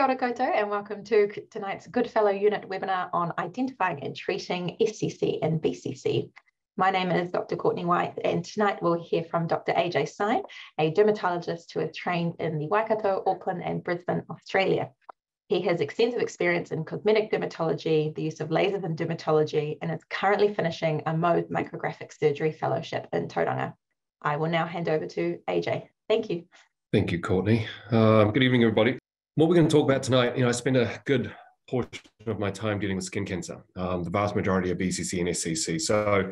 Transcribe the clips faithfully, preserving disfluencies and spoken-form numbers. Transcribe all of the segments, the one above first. Kia ora koutou and welcome to tonight's Goodfellow Unit webinar on identifying and treating S C C and B C C. My name is Doctor Courtney White, and tonight we'll hear from Doctor A J Seine, a dermatologist who is trained in the Waikato, Auckland and Brisbane, Australia. He has extensive experience in cosmetic dermatology, the use of lasers in dermatology, and is currently finishing a Mohs Micrographic Surgery Fellowship in Tauranga. I will now hand over to A J. Thank you. Thank you, Courtney. Uh, good evening, everybody. What we're going to talk about tonight, you know, I spend a good portion of my time dealing with skin cancer, um, the vast majority of B C C and S C C. So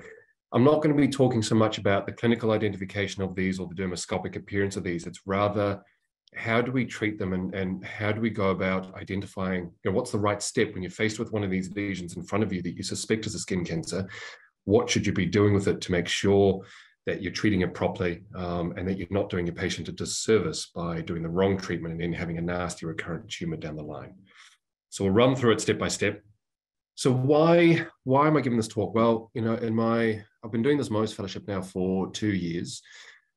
I'm not going to be talking so much about the clinical identification of these or the dermoscopic appearance of these. It's rather how do we treat them and, and how do we go about identifying, you know, what's the right step when you're faced with one of these lesions in front of you that you suspect is a skin cancer? What should you be doing with it to make sure that you're treating it properly um, and that you're not doing your patient a disservice by doing the wrong treatment and then having a nasty recurrent tumor down the line. So we'll run through it step by step. So why, why am I giving this talk? Well, you know, in my, I've been doing this Mohs Fellowship now for two years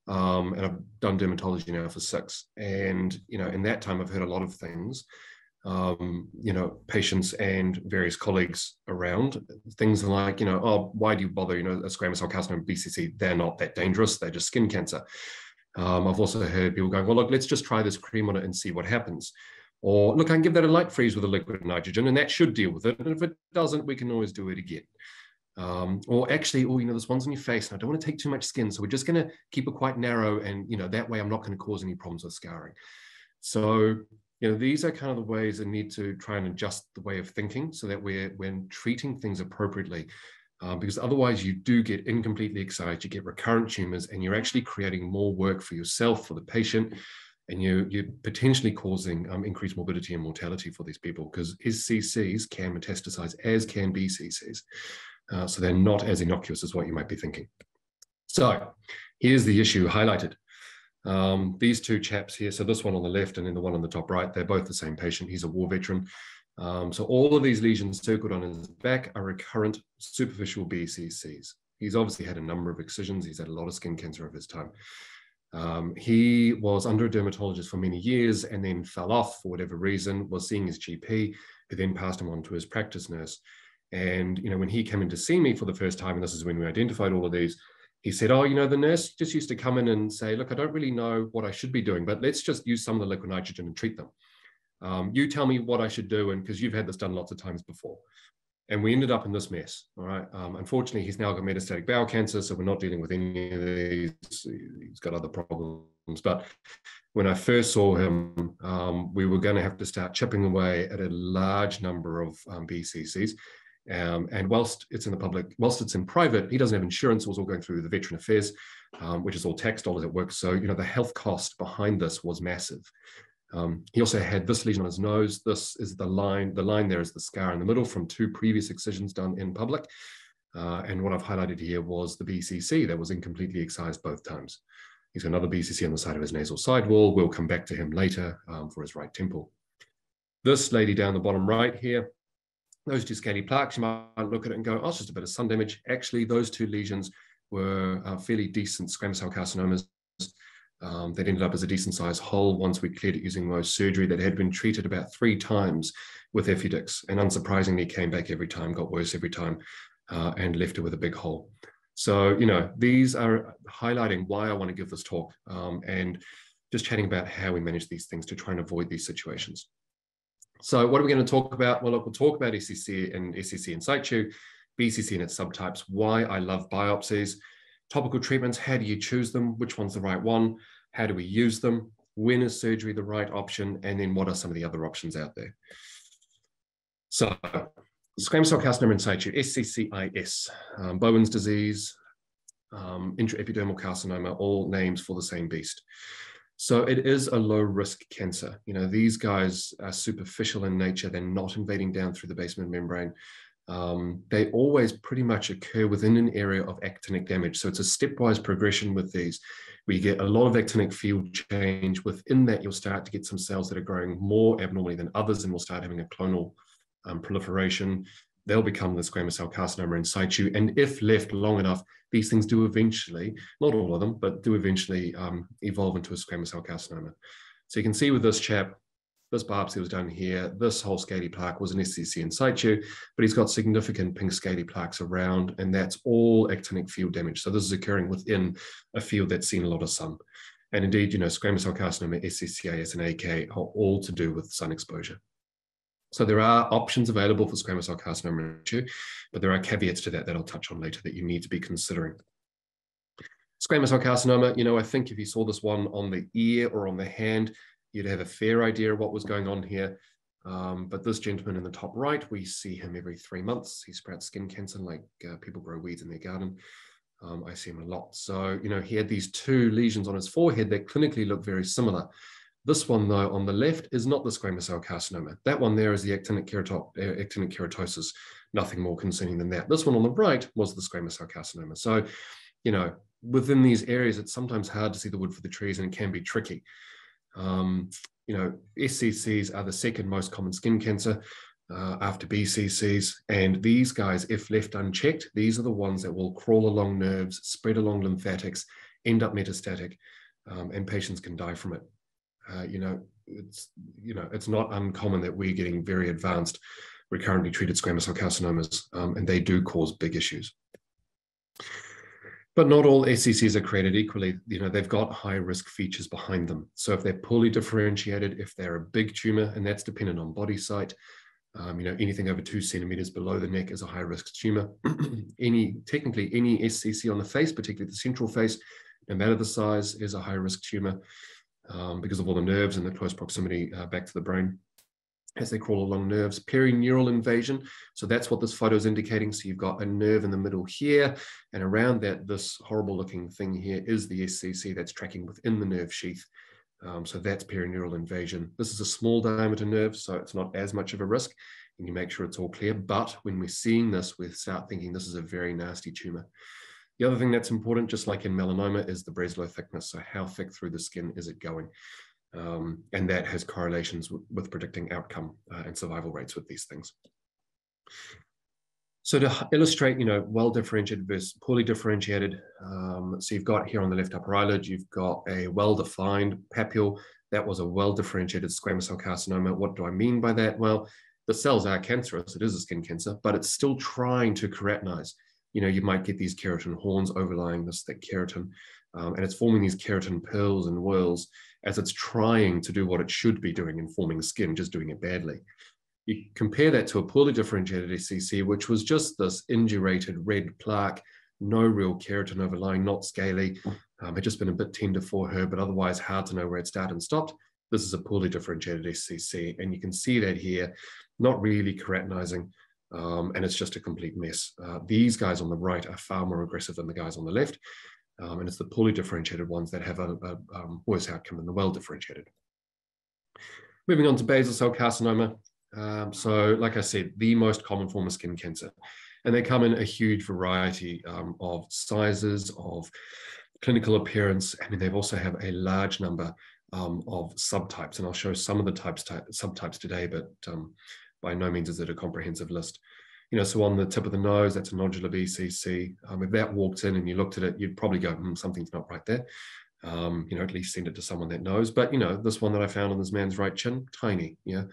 um, and I've done dermatology now for six. And, you know, in that time, I've heard a lot of things, um, you know, patients and various colleagues around, things like, you know, oh, why do you bother? You know, a squamous cell carcinoma and B C C, they're not that dangerous. They're just skin cancer. Um, I've also heard people going, well, look, let's just try this cream on it and see what happens. Or look, I can give that a light freeze with a liquid nitrogen and that should deal with it. And if it doesn't, we can always do it again. Um, or actually, oh, you know, this one's on your face and I don't want to take too much skin. So we're just going to keep it quite narrow. And, you know, that way I'm not going to cause any problems with scarring. So, you know, these are kind of the ways I need to try and adjust the way of thinking so that we're when treating things appropriately, um, because otherwise you do get incompletely excised, you get recurrent tumors, and you're actually creating more work for yourself, for the patient, and you, you're potentially causing um, increased morbidity and mortality for these people because S C Cs can metastasize as can B C Cs. Uh, so they're not as innocuous as what you might be thinking. So here's the issue highlighted. Um, these two chaps here, so this one on the left and then the one on the top right, they're both the same patient. He's a war veteran. Um, so all of these lesions circled on his back are recurrent superficial B C Cs. He's obviously had a number of excisions. He's had a lot of skin cancer over his time. Um, he was under a dermatologist for many years and then fell off for whatever reason, was seeing his G P, who then passed him on to his practice nurse. And, you know, when he came in to see me for the first time, and this is when we identified all of these, he said, oh, you know, the nurse just used to come in and say, look, I don't really know what I should be doing, but let's just use some of the liquid nitrogen and treat them. Um, you tell me what I should do, and because you've had this done lots of times before. And we ended up in this mess, all right? Um, unfortunately, he's now got metastatic bowel cancer, so we're not dealing with any of these. He's got other problems. But when I first saw him, um, we were going to have to start chipping away at a large number of um, B C Cs. Um, and whilst it's in the public, whilst it's in private, he doesn't have insurance. It was all going through the Veteran Affairs, um, which is all tax dollars at work. So, you know, the health cost behind this was massive. Um, he also had this lesion on his nose. This is the line. The line there is the scar in the middle from two previous excisions done in public. Uh, and what I've highlighted here was the B C C that was incompletely excised both times. He's got another B C C on the side of his nasal sidewall. We'll come back to him later um, for his right temple. This lady down the bottom right here, those two scaly plaques, you might look at it and go, oh, it's just a bit of sun damage. Actually, those two lesions were uh, fairly decent squamous cell carcinomas. Um, that ended up as a decent-sized hole once we cleared it using Mohs surgery that had been treated about three times with Effudix. And unsurprisingly, came back every time, got worse every time, uh, and left it with a big hole. So, you know, these are highlighting why I want to give this talk um, and just chatting about how we manage these things to try and avoid these situations. So what are we going to talk about? Well, look, we'll talk about S C C and S C C in situ, B C C and its subtypes, why I love biopsies, topical treatments, how do you choose them, which one's the right one, how do we use them, when is surgery the right option, and then what are some of the other options out there. So squamous cell carcinoma in situ, S C C I S, um, Bowen's disease, um, intraepidermal carcinoma, all names for the same beast. So it is a low-risk cancer. You know, these guys are superficial in nature. They're not invading down through the basement membrane. Um, they always pretty much occur within an area of actinic damage. So it's a stepwise progression with these. We get a lot of actinic field change. Within that, you'll start to get some cells that are growing more abnormally than others, and we'll start having a clonal um, proliferation. They'll become the squamous cell carcinoma in situ. And if left long enough, these things do eventually, not all of them, but do eventually um, evolve into a squamous cell carcinoma. So you can see with this chap, This biopsy was done here. This whole scaly plaque was an S C C in situ, but he's got significant pink scaly plaques around, and that's all actinic field damage. So this is occurring within a field that's seen a lot of sun. And indeed, you know, squamous cell carcinoma, S C C A S, and A K are all to do with sun exposure. So there are options available for squamous cell carcinoma too, but there are caveats to that that I'll touch on later that you need to be considering. Squamous cell carcinoma, you know, I think if you saw this one on the ear or on the hand, you'd have a fair idea of what was going on here. Um, but this gentleman in the top right, we see him every three months. He sprouts skin cancer like uh, people grow weeds in their garden. Um, I see him a lot. So, you know, he had these two lesions on his forehead that clinically look very similar. This one, though, on the left is not the squamous cell carcinoma. That one there is the actinic, kerato actinic keratosis. Nothing more concerning than that. This one on the right was the squamous cell carcinoma. So, you know, within these areas, it's sometimes hard to see the wood for the trees, and it can be tricky. Um, you know, S C Cs are the second most common skin cancer uh, after B C Cs. And these guys, if left unchecked, these are the ones that will crawl along nerves, spread along lymphatics, end up metastatic, um, and patients can die from it. Uh, you know, it's, you know, it's not uncommon that we're getting very advanced recurrently treated squamous cell carcinomas, um, and they do cause big issues. But not all S C Cs are created equally. You know, they've got high risk features behind them. So if they're poorly differentiated, if they're a big tumor, and that's dependent on body site, um, you know, anything over two centimeters below the neck is a high risk tumor. any, technically any S C C on the face, particularly the central face, no matter the size, is a high risk tumor um, because of all the nerves and the close proximity uh, back to the brain as they crawl along nerves. Perineural invasion, so that's what this photo is indicating. So you've got a nerve in the middle here, and around that, this horrible looking thing here is the S C C that's tracking within the nerve sheath. Um, so that's perineural invasion. This is a small diameter nerve, so it's not as much of a risk, and you make sure it's all clear. But when we're seeing this, we start thinking this is a very nasty tumor. The other thing that's important, just like in melanoma, is the Breslow thickness. So how thick through the skin is it going? Um, and that has correlations with predicting outcome uh, and survival rates with these things. So to illustrate, you know, well-differentiated versus poorly differentiated, um, so you've got here on the left upper eyelid, you've got a well-defined papule. That was a well-differentiated squamous cell carcinoma. What do I mean by that? Well, the cells are cancerous. It is a skin cancer, but it's still trying to keratinize. You know, you might get these keratin horns overlying this thick keratin, um, and it's forming these keratin pearls and whorls as it's trying to do what it should be doing in forming skin, just doing it badly. You compare that to a poorly differentiated S C C, which was just this indurated red plaque, no real keratin overlying, not scaly. Um, it just been a bit tender for her, but otherwise hard to know where it started and stopped. This is a poorly differentiated S C C, and you can see that here, not really keratinizing. Um, and it's just a complete mess. Uh, these guys on the right are far more aggressive than the guys on the left, um, and it's the poorly differentiated ones that have a, a um, worse outcome than the well-differentiated. Moving on to basal cell carcinoma. Um, so, like I said, the most common form of skin cancer, and they come in a huge variety um, of sizes, of clinical appearance. I mean, they also have a large number um, of subtypes, and I'll show some of the types type, subtypes today, but um, by no means is it a comprehensive list. You know, so on the tip of the nose, that's a nodular B C C. Um, if that walked in and you looked at it, you'd probably go, hmm, something's not right there. Um, you know, at least send it to someone that knows. But, you know, this one that I found on this man's right chin, tiny, yeah.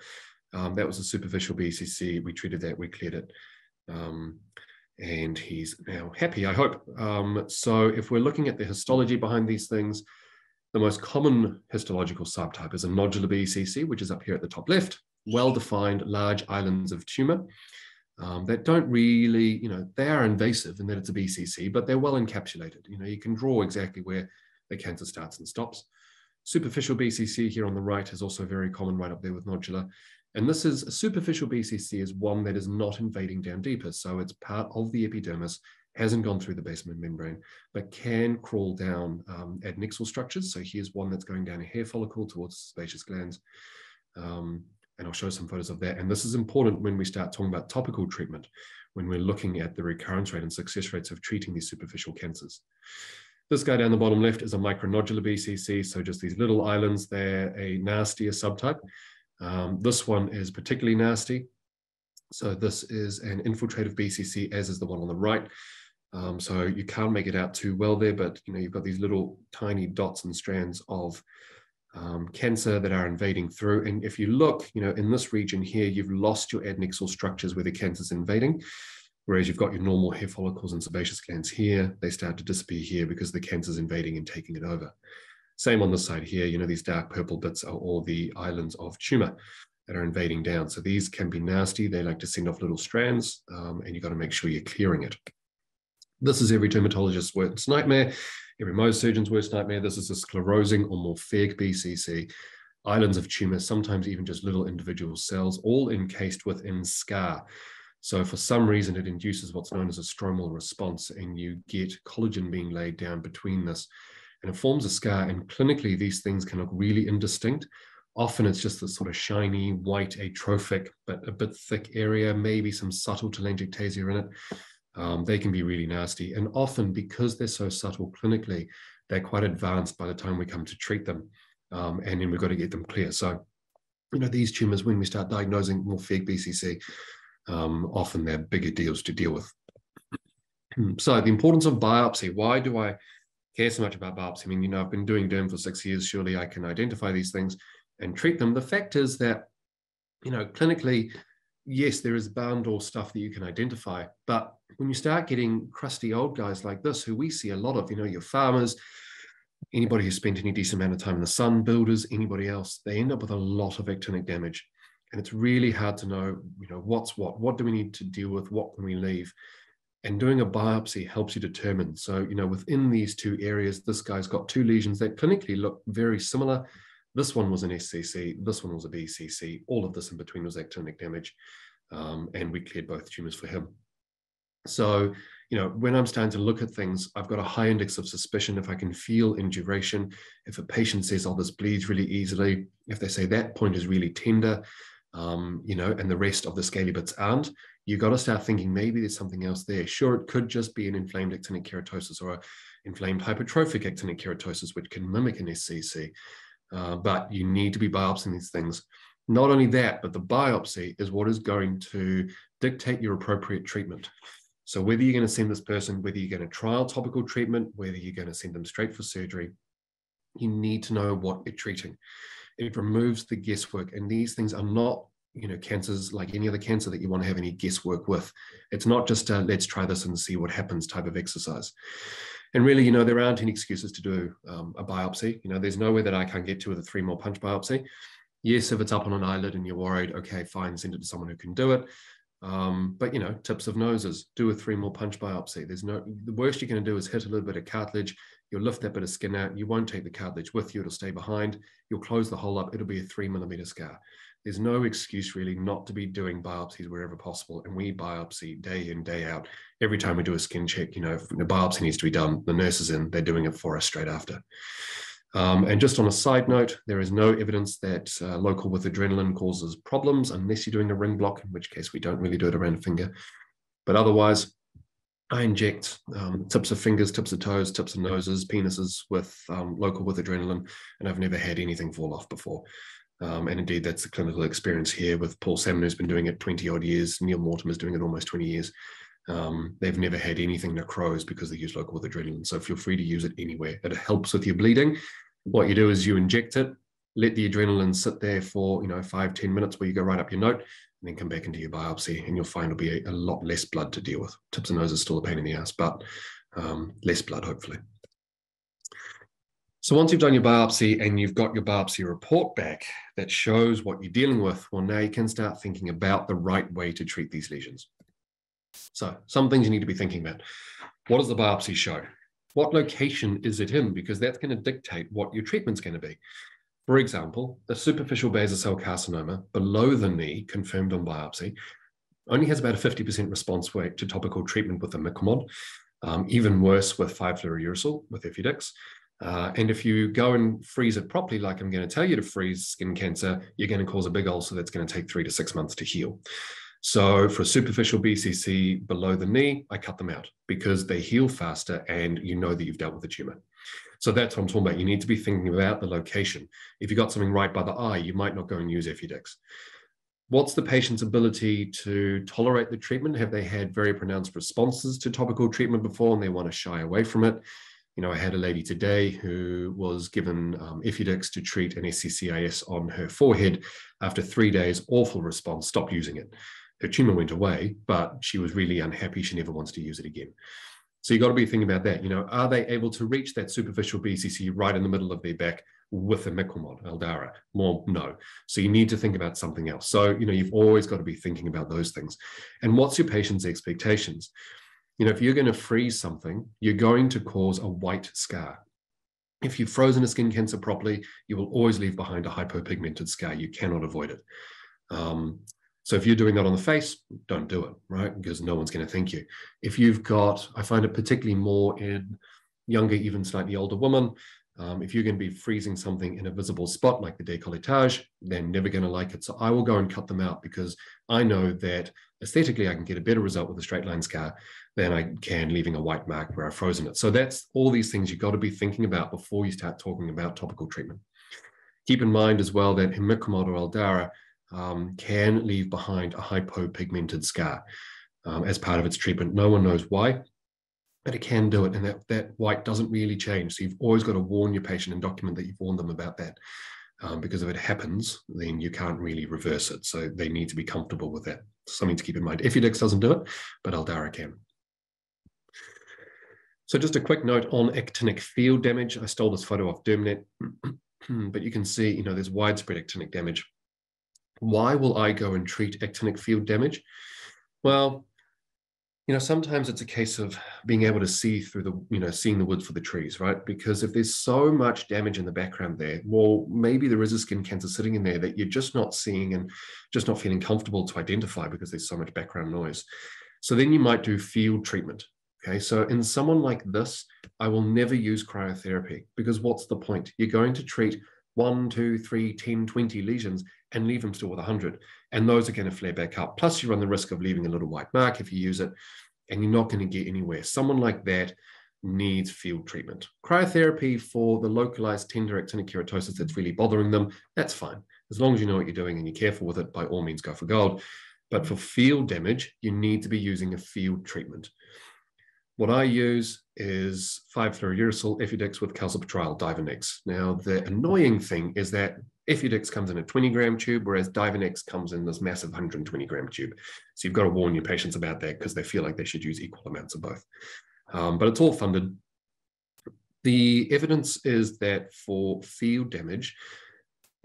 Um, that was a superficial B C C. We treated that, we cleared it. Um, and he's now happy, I hope. Um, so if we're looking at the histology behind these things, the most common histological subtype is a nodular B C C, which is up here at the top left. Well-defined large islands of tumor um, that don't really, you know, they are invasive in that it's a B C C, but they're well encapsulated. You know, you can draw exactly where the cancer starts and stops. Superficial B C C here on the right is also very common, right up there with nodular. And this is a superficial B C C is one that is not invading down deeper. So it's part of the epidermis, hasn't gone through the basement membrane, but can crawl down um, adnexal structures. So here's one that's going down a hair follicle towards sebaceous glands. Um, And I'll show some photos of that. And this is important when we start talking about topical treatment, when we're looking at the recurrence rate and success rates of treating these superficial cancers. This guy down the bottom left is a micronodular B C C. So just these little islands, they're a nastier subtype. Um, this one is particularly nasty. So this is an infiltrative B C C, as is the one on the right. Um, so you can't make it out too well there, but you know, you've got these little tiny dots and strands of um, cancer that are invading through. And if you look, you know, in this region here, you've lost your adnexal structures where the cancer's invading, whereas you've got your normal hair follicles and sebaceous glands here. They start to disappear here because the cancer's invading and taking it over. Same on this side here, you know, these dark purple bits are all the islands of tumor that are invading down. So these can be nasty. They like to send off little strands, um, and you've got to make sure you're clearing it. This is every dermatologist's worst nightmare, every Mohs surgeon's worst nightmare. This is a sclerosing or morphaic B C C, islands of tumor, sometimes even just little individual cells, all encased within scar. So for some reason, it induces what's known as a stromal response, and you get collagen being laid down between this, and it forms a scar. And clinically, these things can look really indistinct. Often it's just this sort of shiny, white, atrophic, but a bit thick area, maybe some subtle telangiectasia in it. Um, they can be really nasty. And often, because they're so subtle clinically, they're quite advanced by the time we come to treat them. Um, and then we've got to get them clear. So, you know, these tumors, when we start diagnosing morphaic B C C, um, often they're bigger deals to deal with. So the importance of biopsy. Why do I care so much about biopsy? I mean, you know, I've been doing derm for six years. Surely I can identify these things and treat them. The fact is that, you know, clinically, yes, there is boundary stuff that you can identify, but when you start getting crusty old guys like this, who we see a lot of, you know, your farmers, anybody who spent any decent amount of time in the sun, builders, anybody else, they end up with a lot of actinic damage. And it's really hard to know, you know, what's what, what do we need to deal with, what can we leave? And doing a biopsy helps you determine. So, you know, within these two areas, this guy's got two lesions that clinically look very similar. This one was an S C C, this one was a B C C, all of this in between was actinic damage, um, and we cleared both tumors for him. So, you know, when I'm starting to look at things, I've got a high index of suspicion if I can feel induration. If a patient says, oh, this bleeds really easily, if they say that point is really tender, um, you know, and the rest of the scaly bits aren't, you've got to start thinking maybe there's something else there. Sure, it could just be an inflamed actinic keratosis or an inflamed hypertrophic actinic keratosis, which can mimic an S C C. Uh, but you need to be biopsying these things. Not only that, but the biopsy is what is going to dictate your appropriate treatment. So whether you're going to send this person, whether you're going to trial topical treatment, whether you're going to send them straight for surgery, you need to know what you're treating. It removes the guesswork. And these things are not, you know, cancers like any other cancer that you want to have any guesswork with. It's not just a, let's try this and see what happens type of exercise. And really, you know, there aren't any excuses to do um, a biopsy. You know, there's nowhere that I can't get to with a three mole punch biopsy. Yes, if it's up on an eyelid and you're worried, okay, fine, send it to someone who can do it. Um, but, you know, tips of noses, do a three mole punch biopsy. There's no, the worst you're going to do is hit a little bit of cartilage. You'll lift that bit of skin out. You won't take the cartilage with you. It'll stay behind. You'll close the hole up. It'll be a three millimeter scar. There's no excuse really not to be doing biopsies wherever possible. And we biopsy day in, day out. Every time we do a skin check, you know, if the biopsy needs to be done, the nurse is in, they're doing it for us straight after. Um, and just on a side note, there is no evidence that uh, local with adrenaline causes problems unless you're doing a ring block, in which case we don't really do it around a finger. But otherwise, I inject um, tips of fingers, tips of toes, tips of noses, penises with um, local with adrenaline, and I've never had anything fall off before. Um, and indeed, that's the clinical experience here with Paul Salmon, who's been doing it twenty odd years. Neil Mortimer's doing it almost twenty years. Um, they've never had anything necrose because they use local with adrenaline. So feel free to use it anywhere. It helps with your bleeding. What you do is you inject it, let the adrenaline sit there for, you know, five, ten minutes where you go right up your note, and then come back into your biopsy, and you'll find it'll be a, a lot less blood to deal with. Tips and nose is still a pain in the ass, but um, less blood, hopefully. So once you've done your biopsy and you've got your biopsy report back that shows what you're dealing with, well, now you can start thinking about the right way to treat these lesions. So some things you need to be thinking about. What does the biopsy show? What location is it in? Because that's going to dictate what your treatment's going to be. For example, a superficial basal cell carcinoma below the knee, confirmed on biopsy, only has about a fifty percent response rate to topical treatment with a imiquimod, um, even worse with five fluorouracil, with F U D X. Uh, and if you go and freeze it properly, like I'm going to tell you to freeze skin cancer, you're going to cause a big ulcer that's going to take three to six months to heal. So for a superficial B C C below the knee, I cut them out because they heal faster and you know that you've dealt with the tumor. So that's what I'm talking about. You need to be thinking about the location. If you've got something right by the eye, you might not go and use F U D X. What's the patient's ability to tolerate the treatment? Have they had very pronounced responses to topical treatment before and they want to shy away from it? You know, I had a lady today who was given um, Effudex to treat an S C C A S on her forehead. After three days, awful response, stopped using it. Her tumor went away, but she was really unhappy. She never wants to use it again. So you've got to be thinking about that. You know, are they able to reach that superficial B C C right in the middle of their back with a Micromod, Eldara? More, no. So you need to think about something else. So, you know, you've always got to be thinking about those things. And what's your patient's expectations? You know, if you're going to freeze something, you're going to cause a white scar. If you've frozen a skin cancer properly, you will always leave behind a hypopigmented scar. You cannot avoid it. Um, so if you're doing that on the face, don't do it, right? Because no one's going to thank you. If you've got, I find it particularly more in younger, even slightly older women, um, if you're going to be freezing something in a visible spot like the décolletage, they're never going to like it. So I will go and cut them out because I know that aesthetically, I can get a better result with a straight line scar than I can leaving a white mark where I've frozen it. So that's all these things you've got to be thinking about before you start talking about topical treatment. Keep in mind as well that Hemicromod or Eldara um, can leave behind a hypopigmented scar um, as part of its treatment. No one knows why, but it can do it. And that, that white doesn't really change. So you've always got to warn your patient and document that you've warned them about that. Um, because if it happens, then you can't really reverse it. So they need to be comfortable with that. Something to keep in mind. Effudex doesn't do it, but Eldara can. So just a quick note on actinic field damage. I stole this photo off Dermnet, but you can see, you know, there's widespread actinic damage. Why will I go and treat actinic field damage? Well, you know, sometimes it's a case of being able to see through the, you know, seeing the woods for the trees, right? Because if there's so much damage in the background there, well, maybe there is a skin cancer sitting in there that you're just not seeing and just not feeling comfortable to identify because there's so much background noise. So then you might do field treatment, okay? So in someone like this, I will never use cryotherapy because what's the point? You're going to treat one, two, three, ten, twenty lesions and leave them still with one hundred. And those are going to flare back up. Plus, you run the risk of leaving a little white mark if you use it, and you're not going to get anywhere. Someone like that needs field treatment. Cryotherapy for the localized tender actinic keratosis that's really bothering them, that's fine. As long as you know what you're doing and you're careful with it, by all means, go for gold. But for field damage, you need to be using a field treatment. What I use is five fluorouracil, Effudex with calcipotriol, Divinex. Now, the annoying thing is that Effudex comes in a twenty gram tube, whereas Divinex comes in this massive one hundred twenty gram tube. So you've got to warn your patients about that because they feel like they should use equal amounts of both. Um, but it's all funded. The evidence is that for field damage,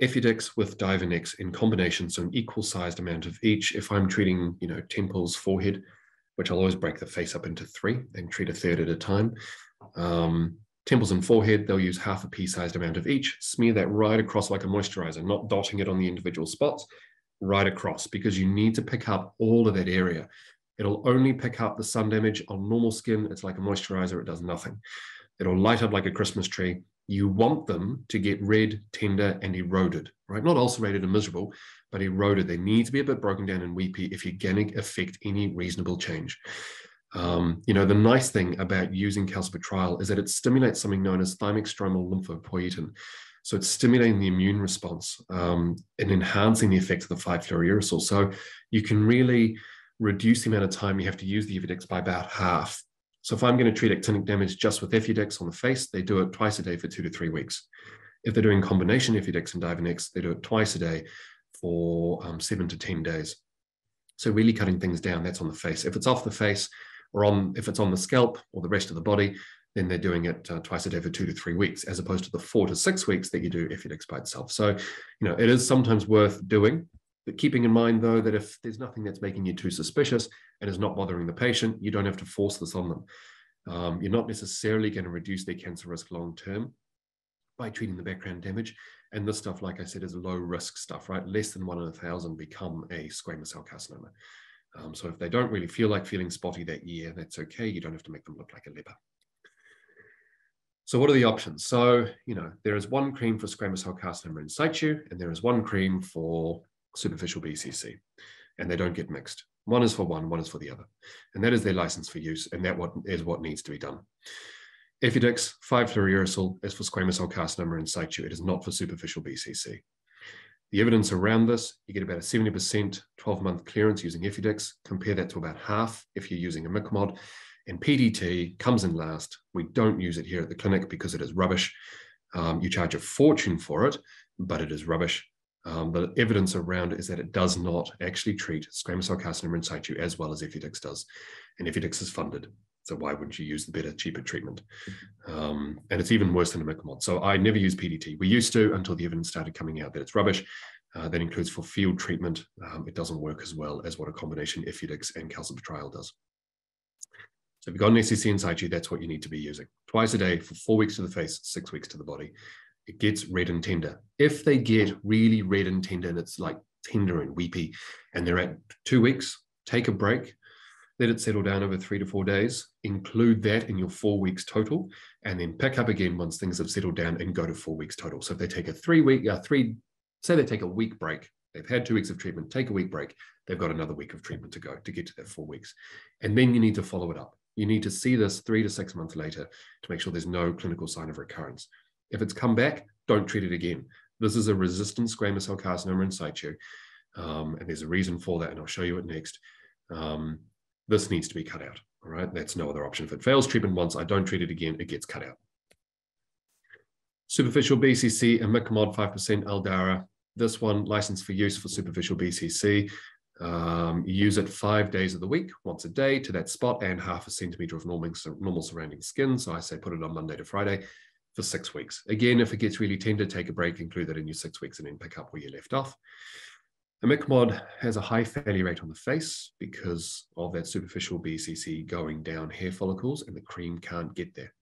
Effudex with Divinex in combination, so an equal sized amount of each. If I'm treating, you know, temples, forehead, which I'll always break the face up into three and treat a third at a time. Um, temples and forehead, they'll use half a pea-sized amount of each, smear that right across like a moisturizer, not dotting it on the individual spots, right across, because you need to pick up all of that area. It'll only pick up the sun damage on normal skin. It's like a moisturizer, it does nothing. It'll light up like a Christmas tree. You want them to get red, tender, and eroded, right? Not ulcerated and miserable, but eroded. They need to be a bit broken down and weepy if you're going to affect any reasonable change. Um, you know, the nice thing about using calcipotriol is that it stimulates something known as thymic stromal lymphopoietin. So it's stimulating the immune response um, and enhancing the effect of the five fluorouracil. So you can really reduce the amount of time you have to use the Effudex by about half. So if I'm going to treat actinic damage just with Effudex on the face, they do it twice a day for two to three weeks. If they're doing combination Effudex and Divinex, they do it twice a day for um, seven to ten days. So really cutting things down, that's on the face. If it's off the face or on, if it's on the scalp or the rest of the body, then they're doing it uh, twice a day for two to three weeks, as opposed to the four to six weeks that you do Effudex by itself. So, you know, it is sometimes worth doing. But keeping in mind, though, that if there's nothing that's making you too suspicious and is not bothering the patient, you don't have to force this on them. Um, you're not necessarily going to reduce their cancer risk long-term by treating the background damage. And this stuff, like I said, is low-risk stuff, right? Less than one in a thousand become a squamous cell carcinoma. Um, so if they don't really feel like feeling spotty that year, that's okay. You don't have to make them look like a leper. So what are the options? So, you know, there is one cream for squamous cell carcinoma in situ, and there is one cream for superficial B C C, and they don't get mixed. One is for one, one is for the other. And that is their license for use, and that what is what needs to be done. Effudex five fluorouracil is for squamous cell carcinoma in situ. It is not for superficial B C C. The evidence around this, you get about a seventy percent twelve month clearance using Effudex. Compare that to about half if you're using a Micromod, and P D T comes in last. We don't use it here at the clinic because it is rubbish. Um, you charge a fortune for it, but it is rubbish. Um, the evidence around it is that it does not actually treat squamous cell carcinoma in situ as well as Ephedix does. And Ephedix is funded. So why wouldn't you use the better, cheaper treatment? Um, and it's even worse than imiquimod. So I never use P D T. We used to until the evidence started coming out that it's rubbish. Uh, that includes for field treatment. Um, it doesn't work as well as what a combination Ephedix and calcipotriol does. So if you've got an S C C in situ, that's what you need to be using. Twice a day for four weeks to the face, six weeks to the body. It gets red and tender. If they get really red and tender and it's like tender and weepy and they're at two weeks, take a break, let it settle down over three to four days, include that in your four weeks total, and then pick up again once things have settled down and go to four weeks total. So if they take a three week, uh, three, say they take a week break, they've had two weeks of treatment, take a week break, they've got another week of treatment to go to get to that four weeks. And then you need to follow it up. You need to see this three to six months later to make sure there's no clinical sign of recurrence. If it's come back, don't treat it again. This is a resistant squamous cell carcinoma in situ, um, and there's a reason for that, and I'll show you it next. Um, this needs to be cut out, all right? That's no other option. If it fails treatment once, I don't treat it again, it gets cut out. Superficial B C C, imiquimod five percent Aldara. This one, licensed for use for superficial B C C. Um, use it five days of the week, once a day, to that spot, and half a centimeter of normal, normal surrounding skin. So I say put it on Monday to Friday for six weeks. Again, if it gets really tender, take a break, include that in your six weeks, and then pick up where you left off. Imiquimod has a high failure rate on the face because of that superficial B C C going down hair follicles, and the cream can't get there.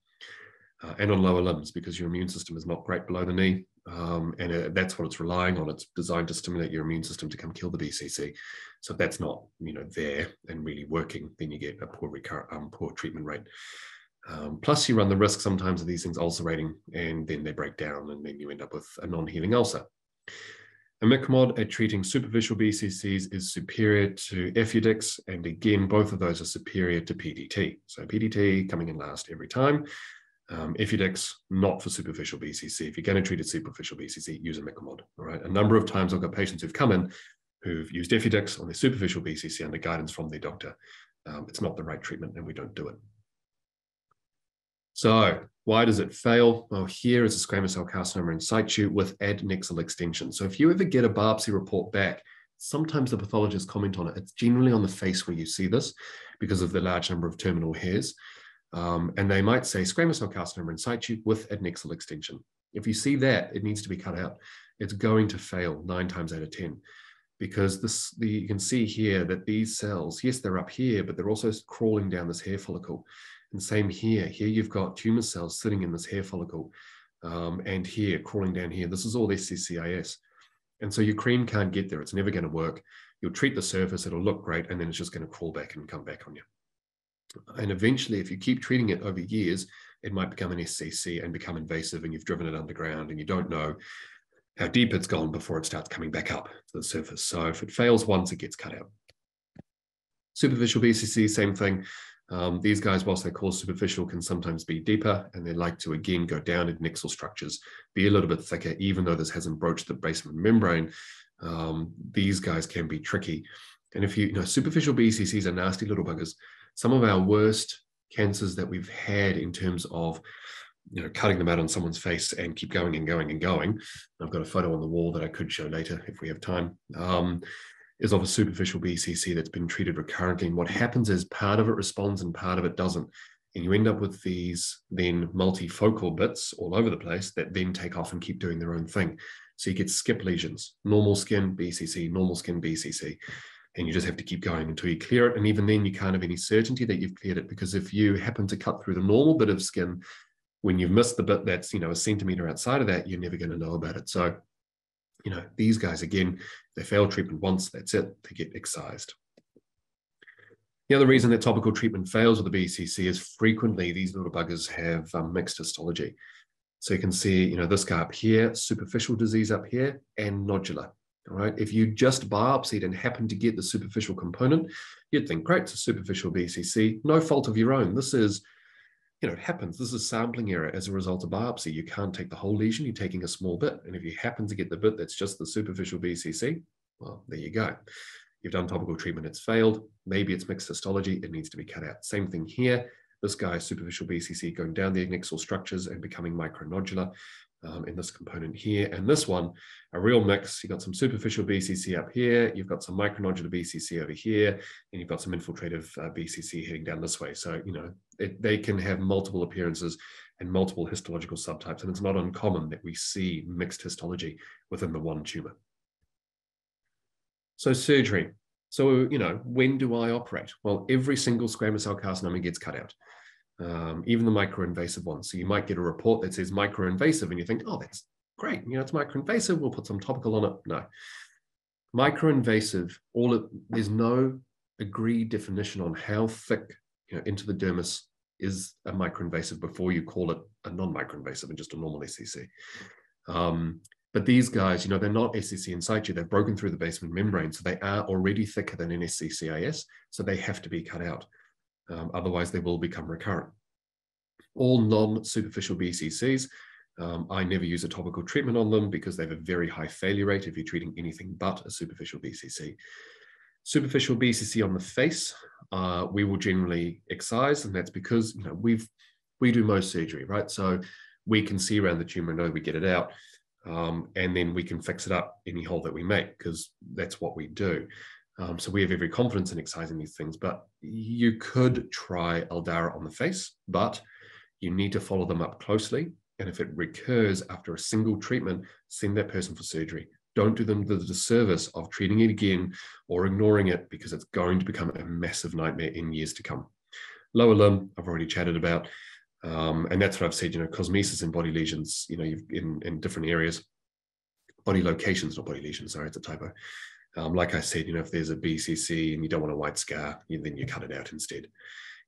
Uh, and on lower limbs because your immune system is not great below the knee, um, and uh, that's what it's relying on. It's designed to stimulate your immune system to come kill the B C C. So if that's not, you know, there and really working, then you get a poor, um, poor treatment rate. Um, plus you run the risk sometimes of these things ulcerating and then they break down and then you end up with a non-healing ulcer. Imiquimod at treating superficial B C Cs is superior to Ephedix, and again, both of those are superior to P D T. So P D T coming in last every time. Um, Ephedix, not for superficial B C C. If you're going to treat a superficial B C C, use imiquimod, all right? A number of times I've got patients who've come in who've used Ephedix on their superficial B C C under guidance from their doctor. Um, it's not the right treatment and we don't do it. So why does it fail? Well, here is a squamous cell carcinoma in situ with adnexal extension. So if you ever get a biopsy report back, sometimes the pathologists comment on it. It's generally on the face where you see this because of the large number of terminal hairs. Um, and they might say squamous cell carcinoma in situ with adnexal extension. If you see that, it needs to be cut out. It's going to fail nine times out of ten because this, the, you can see here that these cells, yes, they're up here, but they're also crawling down this hair follicle. And same here, here you've got tumor cells sitting in this hair follicle, um, and here, crawling down here, this is all S C C I S. And so your cream can't get there, it's never gonna work. You'll treat the surface, it'll look great, and then it's just gonna crawl back and come back on you. And eventually, if you keep treating it over years, it might become an S C C and become invasive, and you've driven it underground and you don't know how deep it's gone before it starts coming back up to the surface. So if it fails once, it gets cut out. Superficial B C C, same thing. Um, these guys, whilst they're called superficial, can sometimes be deeper, and they like to, again, go down adnexal structures, be a little bit thicker, even though this hasn't broached the basement membrane. Um, these guys can be tricky. And if you, you know, superficial B C Cs are nasty little buggers. Some of our worst cancers that we've had in terms of, you know, cutting them out on someone's face and keep going and going and going. I've got a photo on the wall that I could show later if we have time. Um, is of a superficial B C C that's been treated recurrently. And what happens is part of it responds and part of it doesn't. And you end up with these then multifocal bits all over the place that then take off and keep doing their own thing. So you get skip lesions, normal skin, B C C, normal skin, B C C. And you just have to keep going until you clear it. And even then you can't have any certainty that you've cleared it, because if you happen to cut through the normal bit of skin, when you've missed the bit that's, you know, a centimeter outside of that, you're never going to know about it. So, you know, these guys, again, they fail treatment once, that's it, they get excised. The other reason that topical treatment fails with the B C C is frequently these little buggers have um, mixed histology. So you can see, you know, this guy up here, superficial disease up here, and nodular, all right? If you just biopsied and happened to get the superficial component, you'd think, great, it's a superficial B C C, no fault of your own. This is, you know, it happens. This is sampling error as a result of biopsy. You can't take the whole lesion. You're taking a small bit. And if you happen to get the bit that's just the superficial B C C, well, there you go. You've done topical treatment, it's failed. Maybe it's mixed histology, it needs to be cut out. Same thing here. This guy's superficial B C C going down the adnexal structures and becoming micronodular um, in this component here. And this one, a real mix. You've got some superficial B C C up here, you've got some micronodular B C C over here, and you've got some infiltrative uh, B C C heading down this way. So, you know, it, they can have multiple appearances and multiple histological subtypes. And it's not uncommon that we see mixed histology within the one tumor. So surgery. So, you know, when do I operate? Well, every single squamous cell carcinoma gets cut out, um, even the microinvasive ones. So you might get a report that says microinvasive and you think, oh, that's great. You know, it's microinvasive. We'll put some topical on it. No. Microinvasive, all it, there's no agreed definition on how thick, you know, into the dermis is a microinvasive before you call it a non-microinvasive and just a normal S C C. Um, But these guys, you know, they're not S C C in situ. They've broken through the basement membrane. So they are already thicker than an S C C I S. So they have to be cut out. Um, otherwise, they will become recurrent. All non-superficial B C Cs, um, I never use a topical treatment on them because they have a very high failure rate if you're treating anything but a superficial B C C. Superficial B C C on the face, uh, we will generally excise. And that's because, you know, we've, we do most surgery, right? So we can see around the tumor and know we get it out. Um, and then we can fix it up, any hole that we make, because that's what we do. Um, so we have every confidence in excising these things, but you could try Aldara on the face, but you need to follow them up closely. And if it recurs after a single treatment, send that person for surgery. Don't do them the disservice of treating it again or ignoring it, because it's going to become a massive nightmare in years to come. Lower limb, I've already chatted about. Um, and that's what I've said, you know, cosmesis and body lesions, you know, you've, in, in different areas, body locations, not body lesions, sorry, it's a typo. Um, like I said, you know, if there's a B C C and you don't want a white scar, you, then you cut it out instead.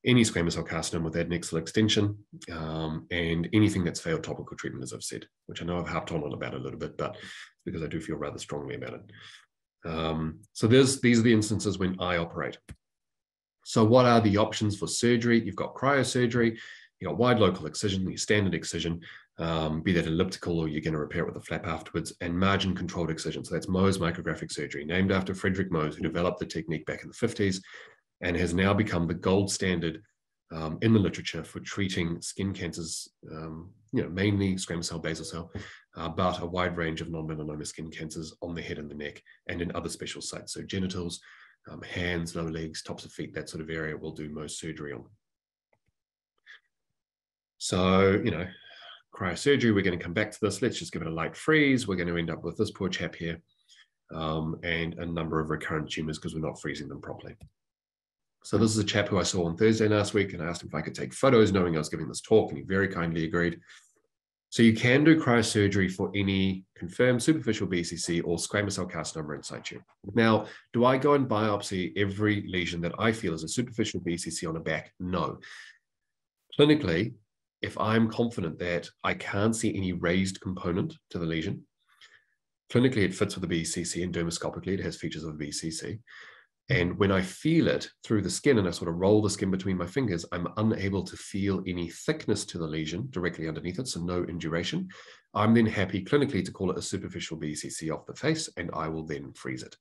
Any squamous cell carcinoma with adnexal extension um, and anything that's failed topical treatment, as I've said, which I know I've harped on about a little bit, but because I do feel rather strongly about it. Um, so there's, these are the instances when I operate. So what are the options for surgery? You've got cryosurgery. You've got wide local excision, your standard excision, um, be that elliptical or you're going to repair it with a flap afterwards, and margin controlled excision. So that's Mohs Micrographic Surgery, named after Frederick Mohs, who developed the technique back in the fifties and has now become the gold standard um, in the literature for treating skin cancers, um, you know, mainly squamous cell, basal cell, uh, but a wide range of non-melanoma skin cancers on the head and the neck and in other special sites. So genitals, um, hands, lower legs, tops of feet, that sort of area we'll do most surgery on. So, you know, cryosurgery, we're going to come back to this. Let's just give it a light freeze. We're going to end up with this poor chap here um, and a number of recurrent tumors because we're not freezing them properly. So this is a chap who I saw on Thursday last week, and I asked him if I could take photos knowing I was giving this talk, and he very kindly agreed. So you can do cryosurgery for any confirmed superficial B C C or squamous cell carcinoma in situ. Now, do I go and biopsy every lesion that I feel is a superficial B C C on a back? No. Clinically, if I'm confident that I can't see any raised component to the lesion, clinically it fits with the B C C, and dermoscopically it has features of a B C C. And when I feel it through the skin and I sort of roll the skin between my fingers, I'm unable to feel any thickness to the lesion directly underneath it, so no induration. I'm then happy clinically to call it a superficial B C C off the face, and I will then freeze it.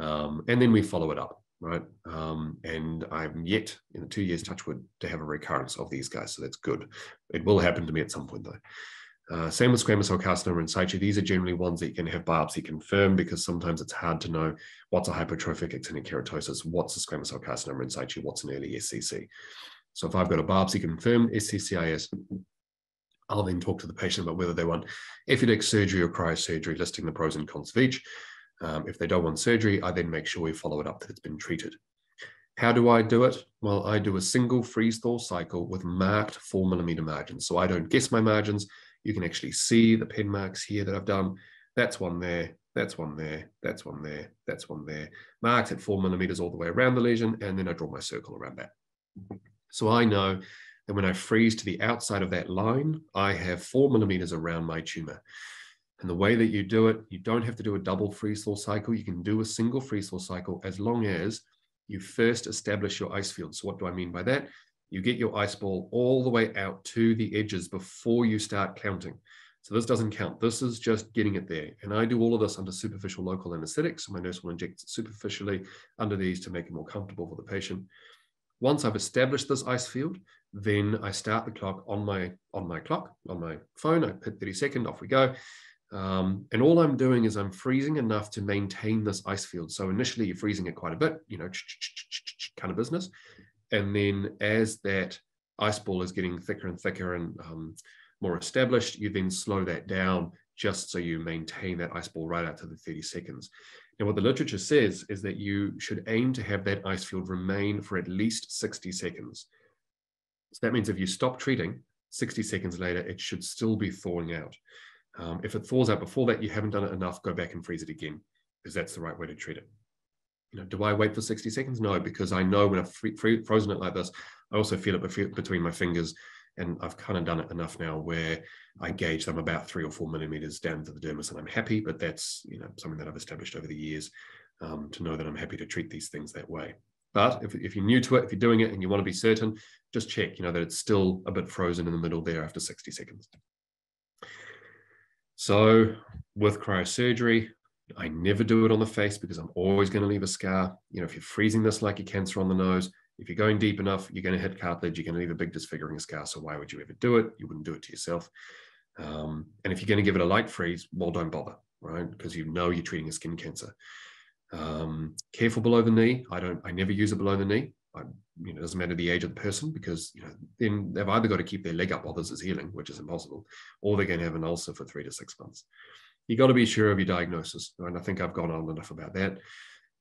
Um, and then we follow it up. Right. Um, and I'm yet in the two years, touchwood, to have a recurrence of these guys. So that's good. It will happen to me at some point, though. Uh, same with squamous cell carcinoma in situ. These are generally ones that you can have biopsy confirmed, because sometimes it's hard to know what's a hypertrophic actinic keratosis, what's a squamous cell carcinoma in situ, what's an early S C C. So if I've got a biopsy confirmed S C C I S, I'll then talk to the patient about whether they want epiduralic surgery or cryosurgery, listing the pros and cons of each. Um, if they don't want surgery, I then make sure we follow it up that it's been treated. How do I do it? Well, I do a single freeze-thaw cycle with marked four millimeter margins. So I don't guess my margins. You can actually see the pen marks here that I've done. That's one there, that's one there, that's one there, that's one there. Marked at four millimeters all the way around the lesion, and then I draw my circle around that. So I know that when I freeze to the outside of that line, I have four millimeters around my tumor. And the way that you do it, you don't have to do a double freeze-thaw cycle. You can do a single freeze-thaw cycle as long as you first establish your ice field. So what do I mean by that? You get your ice ball all the way out to the edges before you start counting. So this doesn't count. This is just getting it there. And I do all of this under superficial local anesthetics. So my nurse will inject it superficially under these to make it more comfortable for the patient. Once I've established this ice field, then I start the clock on my, on my clock, on my phone. I hit thirty seconds, off we go. Um, and all I'm doing is I'm freezing enough to maintain this ice field. So initially you're freezing it quite a bit, you know, kind of business. And then as that ice ball is getting thicker and thicker and um, more established, you then slow that down just so you maintain that ice ball right out to the thirty seconds. And what the literature says is that you should aim to have that ice field remain for at least sixty seconds. So that means if you stop treating, sixty seconds later, it should still be thawing out. Um, if it thaws out before that, you haven't done it enough, go back and freeze it again, because that's the right way to treat it. You know, do I wait for sixty seconds? No, because I know when I've free, free, frozen it like this, I also feel it between my fingers, and I've kind of done it enough now where I gauge them about three or four millimeters down to the dermis, and I'm happy, but that's, you know, something that I've established over the years um, to know that I'm happy to treat these things that way. But if, if you're new to it, if you're doing it and you want to be certain, just check, you know, that it's still a bit frozen in the middle there after sixty seconds. So with cryosurgery, I never do it on the face because I'm always going to leave a scar. You know, if you're freezing this like your cancer on the nose, if you're going deep enough, you're going to hit cartilage, you're going to leave a big disfiguring scar. So why would you ever do it? You wouldn't do it to yourself. Um, and if you're going to give it a light freeze, well, don't bother, right? Because you know you're treating a skin cancer. Um, careful below the knee. I don't, I never use it below the knee. I, you know, it doesn't matter the age of the person, because, you know, then they've either got to keep their leg up while this is healing, which is impossible, or they're going to have an ulcer for three to six months. You got to be sure of your diagnosis. And I think I've gone on enough about that.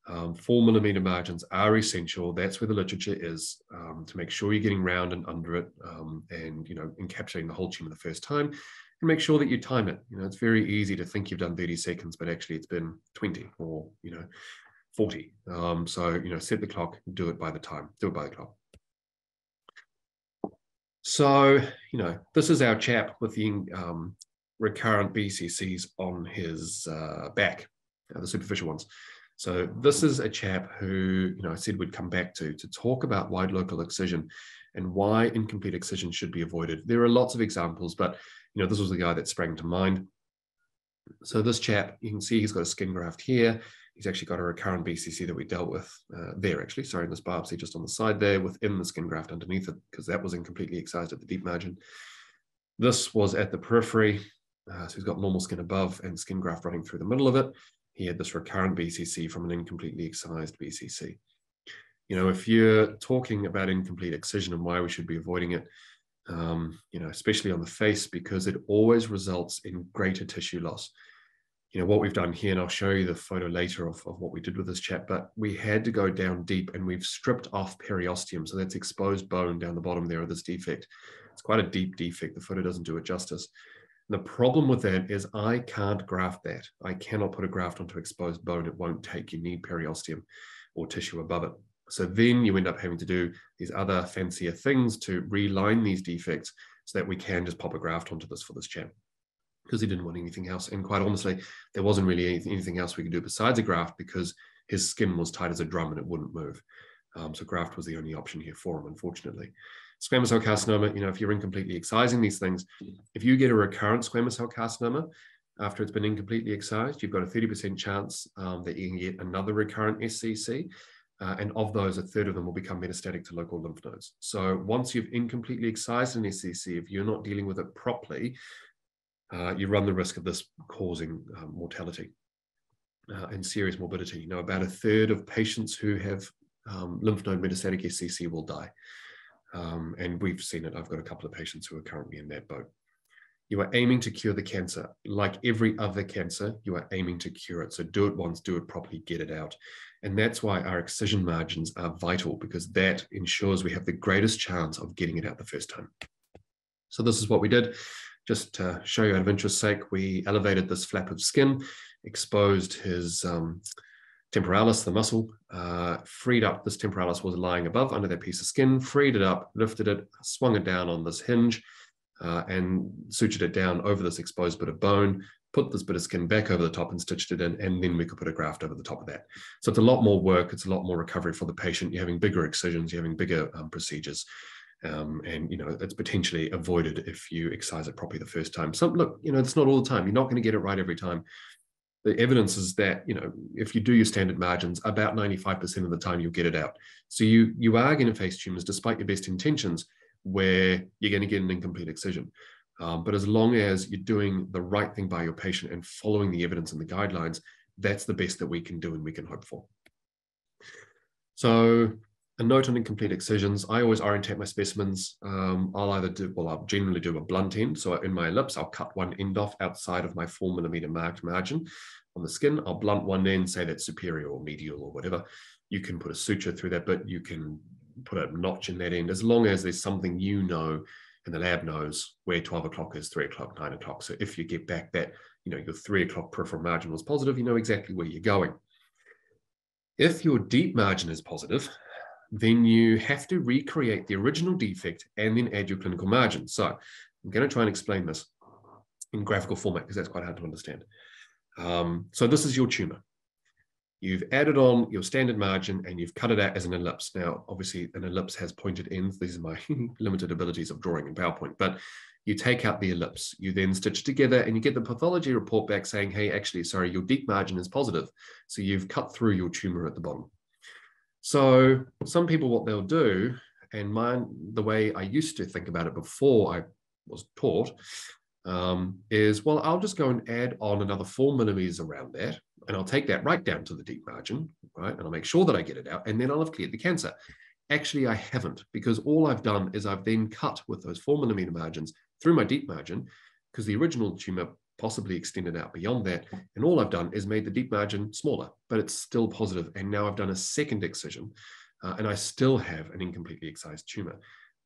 Um, four millimeter margins are essential. That's where the literature is, um, to make sure you're getting round and under it, um, and, you know, encapsulating the whole tumor the first time, and make sure that you time it. You know, it's very easy to think you've done thirty seconds, but actually it's been twenty or, you know, forty. Um, so, you know, set the clock, do it by the time, do it by the clock. So, you know, this is our chap with the um, recurrent B C Cs on his uh, back, uh, the superficial ones. So this is a chap who, you know, I said we'd come back to, to talk about wide local excision and why incomplete excision should be avoided. There are lots of examples, but, you know, this was the guy that sprang to mind. So this chap, you can see he's got a skin graft here. He's actually got a recurrent B C C that we dealt with uh, there, actually, sorry, in this biopsy, just on the side there within the skin graft underneath it, because that was incompletely excised at the deep margin. This was at the periphery. Uh, so he's got normal skin above and skin graft running through the middle of it. He had this recurrent B C C from an incompletely excised B C C. You know, if you're talking about incomplete excision and why we should be avoiding it, um, you know, especially on the face, because it always results in greater tissue loss. You know, what we've done here, and I'll show you the photo later of, of what we did with this chap, but we had to go down deep and we've stripped off periosteum. So that's exposed bone down the bottom there of this defect. It's quite a deep defect. The photo doesn't do it justice. The problem with that is I can't graft that. I cannot put a graft onto exposed bone. It won't take. You need periosteum or tissue above it. So then you end up having to do these other fancier things to reline these defects so that we can just pop a graft onto this for this chap, because he didn't want anything else. And quite honestly, there wasn't really anything else we could do besides a graft because his skin was tight as a drum and it wouldn't move. Um, so graft was the only option here for him, unfortunately. Squamous cell carcinoma, you know, if you're incompletely excising these things, if you get a recurrent squamous cell carcinoma after it's been incompletely excised, you've got a thirty percent chance um, that you can get another recurrent S C C. Uh, and of those, a third of them will become metastatic to local lymph nodes. So once you've incompletely excised an S C C, if you're not dealing with it properly, uh, you run the risk of this causing um, mortality uh, and serious morbidity. You know, about a third of patients who have um, lymph node metastatic S C C will die. Um, and we've seen it. I've got a couple of patients who are currently in that boat. You are aiming to cure the cancer. Like every other cancer, you are aiming to cure it. So do it once, do it properly, get it out. And that's why our excision margins are vital, because that ensures we have the greatest chance of getting it out the first time. So this is what we did. Just to show you out of interest's sake, we elevated this flap of skin, exposed his um, temporalis, the muscle, uh, freed up. This temporalis was lying above under that piece of skin, freed it up, lifted it, swung it down on this hinge, uh, and sutured it down over this exposed bit of bone, put this bit of skin back over the top and stitched it in, and then we could put a graft over the top of that. So it's a lot more work. It's a lot more recovery for the patient. You're having bigger excisions. You're having bigger um, procedures. Um, and, you know, it's potentially avoided if you excise it properly the first time. So look, you know, it's not all the time. You're not going to get it right every time. The evidence is that, you know, if you do your standard margins, about ninety-five percent of the time you'll get it out. So you, you are going to face tumors, despite your best intentions, where you're going to get an incomplete excision. Um, but as long as you're doing the right thing by your patient and following the evidence and the guidelines, that's the best that we can do and we can hope for. So a note on incomplete excisions. I always orientate my specimens. Um, I'll either do, well, I'll generally do a blunt end. So in my ellipse, I'll cut one end off outside of my four millimeter marked margin on the skin. I'll blunt one end, say that's superior or medial or whatever. You can put a suture through that bit. You can put a notch in that end, as long as there's something, you know, and the lab knows where twelve o'clock is, three o'clock, nine o'clock. So if you get back that, you know, your three o'clock peripheral margin was positive, you know exactly where you're going. If your deep margin is positive, then you have to recreate the original defect and then add your clinical margin. So I'm going to try and explain this in graphical format because that's quite hard to understand. Um, so this is your tumor. You've added on your standard margin and you've cut it out as an ellipse. Now, obviously, an ellipse has pointed ends. These are my limited abilities of drawing in PowerPoint. But you take out the ellipse. You then stitch together and you get the pathology report back saying, hey, actually, sorry, your deep margin is positive. So you've cut through your tumor at the bottom. So some people, what they'll do, and mine, the way I used to think about it before I was taught, um, is, well, I'll just go and add on another four millimeters around that, and I'll take that right down to the deep margin, right? And I'll make sure that I get it out, and then I'll have cleared the cancer. Actually, I haven't, because all I've done is I've then cut with those four millimeter margins through my deep margin, because the original tumor possibly extended out beyond that. And all I've done is made the deep margin smaller, but it's still positive. And now I've done a second excision uh, and I still have an incompletely excised tumor.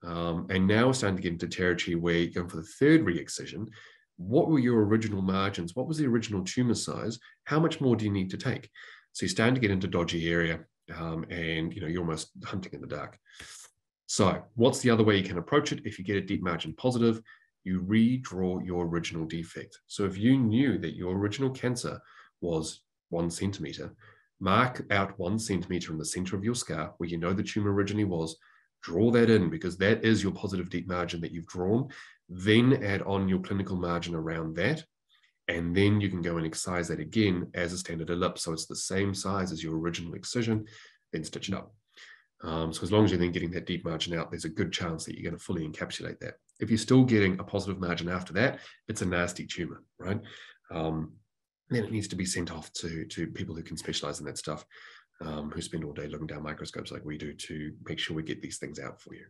Um, and now we're starting to get into territory where you're going for the third re-excision. What were your original margins? What was the original tumor size? How much more do you need to take? So you're starting to get into dodgy area um, and you know, you're almost hunting in the dark. So what's the other way you can approach it? If you get a deep margin positive, you redraw your original defect. So if you knew that your original cancer was one centimeter, mark out one centimeter in the center of your scar where you know the tumor originally was, draw that in because that is your positive deep margin that you've drawn, then add on your clinical margin around that. And then you can go and excise that again as a standard ellipse. So it's the same size as your original excision, then stitch it up. Um, so as long as you're then getting that deep margin out, there's a good chance that you're going to fully encapsulate that. If you're still getting a positive margin after that, it's a nasty tumor, right? Um, then it needs to be sent off to, to people who can specialize in that stuff, um, who spend all day looking down microscopes like we do to make sure we get these things out for you.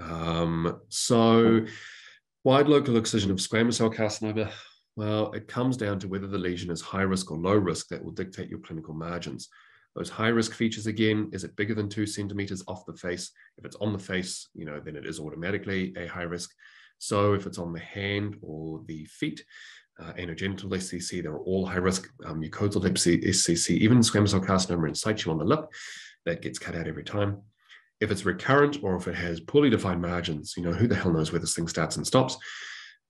Um, so wide local excision of squamous cell carcinoma, well, it comes down to whether the lesion is high risk or low risk that will dictate your clinical margins. Those high-risk features, again, is it bigger than two centimeters off the face? If it's on the face, you know, then it is automatically a high risk. So if it's on the hand or the feet, uh, anogenital S C C, they're all high risk. Um, mucosal S C C, even squamous cell carcinoma in situ on the lip, that gets cut out every time. If it's recurrent or if it has poorly defined margins, you know, who the hell knows where this thing starts and stops?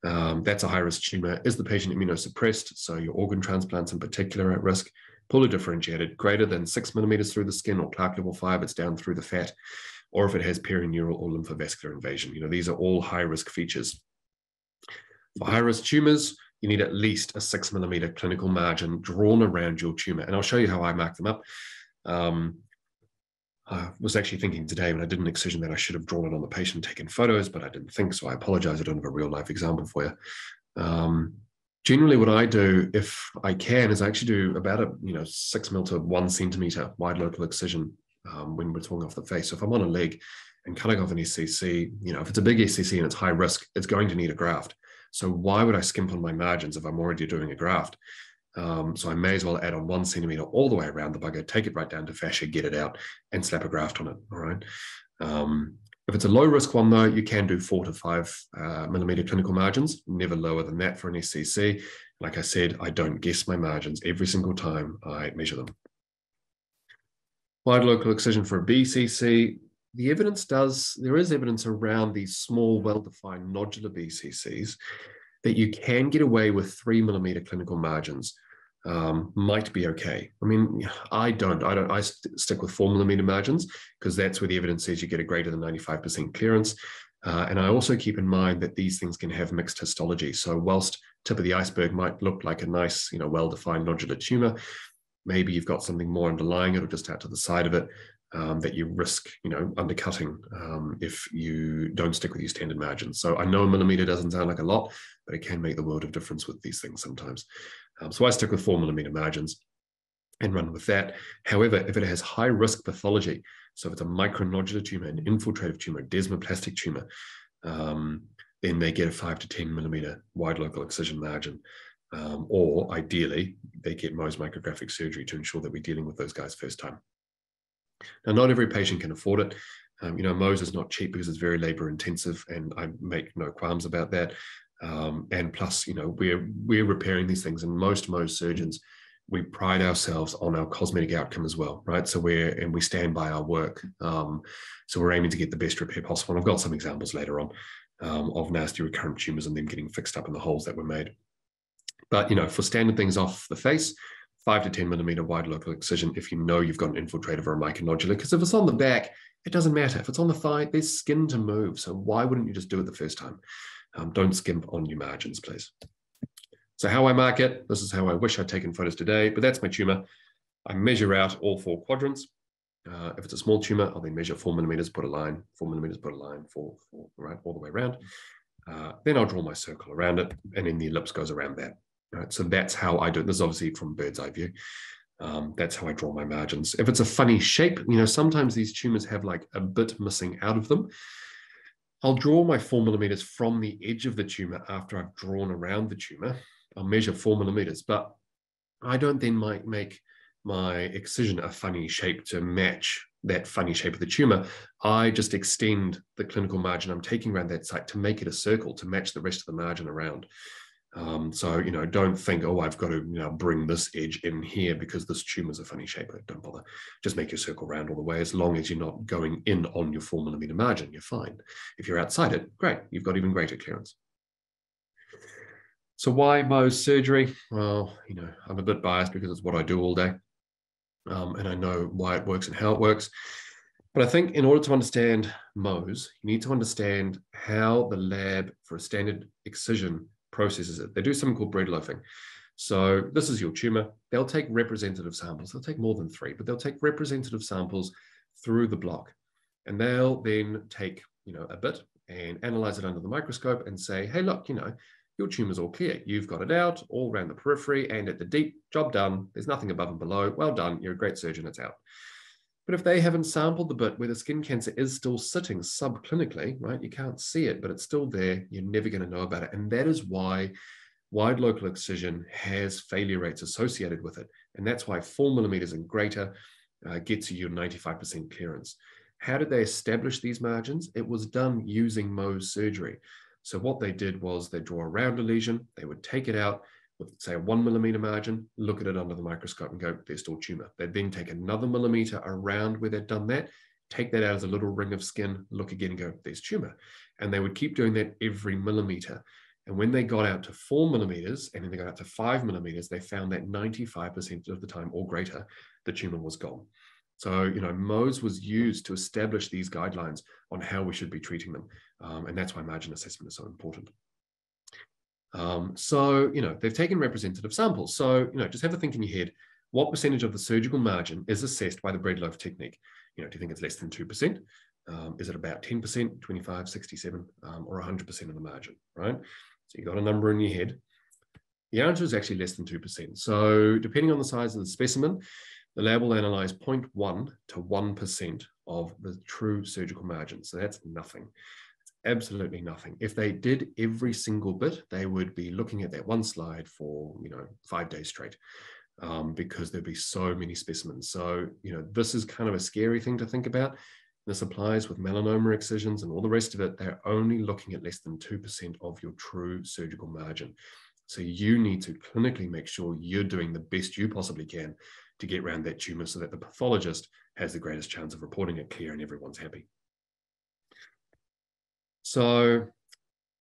Um, that's a high-risk tumor. Is the patient immunosuppressed? So your organ transplants in particular are at risk. Poorly differentiated, greater than six millimeters through the skin or Clark level five, it's down through the fat, or if it has perineural or lymphovascular invasion. You know, these are all high-risk features. For high-risk tumors, you need at least a six millimeter clinical margin drawn around your tumor. And I'll show you how I mark them up. Um, I was actually thinking today when I did an excision that I should have drawn it on the patient, taken photos, but I didn't think, so I apologize. I don't have a real-life example for you. Um, Generally, what I do, if I can, is I actually do about a you know six mil to one centimeter wide local excision um, when we're talking off the face. So if I'm on a leg and cutting off an S C C, you know, if it's a big S C C and it's high risk, it's going to need a graft. So why would I skimp on my margins if I'm already doing a graft? Um, so I may as well add on one centimeter all the way around the bugger, take it right down to fascia, get it out, and slap a graft on it. All right. Um, If it's a low-risk one, though, you can do four to five uh, millimeter clinical margins, never lower than that for an S C C. Like I said, I don't guess my margins every single time I measure them. Wide local excision for a B C C. The evidence does, there is evidence around these small, well-defined nodular B C Cs that you can get away with three millimeter clinical margins. um, might be okay. I mean, I don't, I don't, I st stick with four millimeter margins because that's where the evidence says you get a greater than ninety-five percent clearance. Uh, and I also keep in mind that these things can have mixed histology. So whilst tip of the iceberg might look like a nice, you know, well-defined nodular tumor, maybe you've got something more underlying it or just out to the side of it um, that you risk, you know, undercutting um, if you don't stick with your standard margins. So I know a millimeter doesn't sound like a lot, but it can make the world of difference with these things sometimes. Um, so I stick with four millimeter margins and run with that. However, if it has high risk pathology, so if it's a micronodular tumor, an infiltrative tumor, desmoplastic tumor, um, then they get a five to ten millimeter wide local excision margin. Um, or ideally, they get Mohs micrographic surgery to ensure that we're dealing with those guys first time. Now, not every patient can afford it. Um, you know, Mohs is not cheap because it's very labor intensive, and I make no qualms about that. Um, and plus, you know, we're, we're repairing these things, and most Mohs surgeons, we pride ourselves on our cosmetic outcome as well, right? So we're, and we stand by our work. Um, so we're aiming to get the best repair possible. And I've got some examples later on um, of nasty recurrent tumors and them getting fixed up in the holes that were made. But, you know, for standard things off the face, five to ten millimeter wide local excision, if you know you've got an infiltrative or a micronodular, because if it's on the back, it doesn't matter. If it's on the thigh, there's skin to move. So why wouldn't you just do it the first time? Um, don't skimp on your margins, please. So how I mark it, this is how I wish I'd taken photos today, but that's my tumor. I measure out all four quadrants. Uh, if it's a small tumor, I'll then measure four millimeters, put a line, four millimeters, put a line, four, four, right, all the way around. Uh, then I'll draw my circle around it, and then the ellipse goes around that. Right, so that's how I do it. This is obviously from bird's eye view. Um, that's how I draw my margins. If it's a funny shape, you know, sometimes these tumors have like a bit missing out of them. I'll draw my four millimeters from the edge of the tumor after I've drawn around the tumor. I'll measure four millimeters, but I don't then might make my excision a funny shape to match that funny shape of the tumor. I just extend the clinical margin I'm taking around that site to make it a circle to match the rest of the margin around. Um, so, you know, don't think, oh, I've got to, you know, bring this edge in here because this tumor is a funny shape. Don't bother. Just make your circle round all the way. As long as you're not going in on your four millimeter margin, you're fine. If you're outside it, great. You've got even greater clearance. So why Mohs surgery? Well, you know, I'm a bit biased because it's what I do all day. Um, and I know why it works and how it works. But I think in order to understand Mohs, you need to understand how the lab for a standard excision processes it. They do something called bread loafing. So this is your tumor. They'll take representative samples. They'll take more than three, but they'll take representative samples through the block. And they'll then take, you know, a bit and analyze it under the microscope and say, hey, look, you know, your tumor's all clear. You've got it out all around the periphery and at the deep, job done. There's nothing above and below. Well done. You're a great surgeon. It's out. But if they haven't sampled the bit where the skin cancer is still sitting subclinically, right, you can't see it, but it's still there, you're never going to know about it. And that is why wide local excision has failure rates associated with it. And that's why four millimeters and greater uh, gets you your ninety-five percent clearance. How did they establish these margins? It was done using Mohs surgery. So what they did was they draw around a lesion, they would take it out, with, say, a one millimeter margin, look at it under the microscope and go, there's still tumor. They then take another millimeter around where they've done that, take that out as a little ring of skin, look again and go, there's tumor. And they would keep doing that every millimeter. And when they got out to four millimeters and then they got out to five millimeters, they found that ninety-five percent of the time or greater, the tumor was gone. So, you know, Mohs was used to establish these guidelines on how we should be treating them. Um, and that's why margin assessment is so important. Um, so, you know, they've taken representative samples. So, you know, just have a think in your head, what percentage of the surgical margin is assessed by the breadloaf technique? You know, do you think it's less than two percent? Um, is it about ten percent, twenty-five, sixty-seven, um, or one hundred percent of the margin, right? So you got a number in your head. The answer is actually less than two percent. So depending on the size of the specimen, the lab will analyze zero point one to one percent of the true surgical margin. So that's nothing. Absolutely nothing. If they did every single bit, they would be looking at that one slide for, you know, five days straight um, because there'd be so many specimens. So, you know, this is kind of a scary thing to think about. This applies with melanoma excisions and all the rest of it. They're only looking at less than two percent of your true surgical margin. So you need to clinically make sure you're doing the best you possibly can to get around that tumor so that the pathologist has the greatest chance of reporting it clear and everyone's happy. So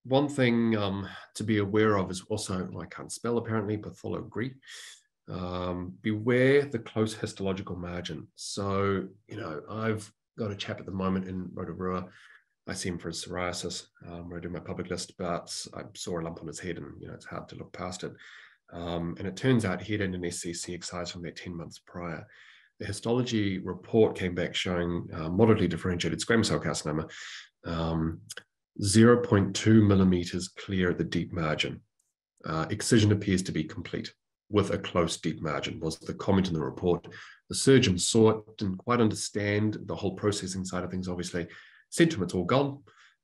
one thing um, to be aware of is also, well, I can't spell apparently, pathology. Um, beware the close histological margin. So, you know, I've got a chap at the moment in Rotorua. I see him for his psoriasis um, where I do my public list, but I saw a lump on his head and, you know, it's hard to look past it. Um, and it turns out he had an S C C excised from that ten months prior. The histology report came back showing uh, moderately differentiated squamous cell carcinoma, um, zero point two millimeters clear at the deep margin. Uh, excision appears to be complete with a close deep margin, was the comment in the report. The surgeon saw it, didn't quite understand the whole processing side of things, obviously. Said to him, it's all gone.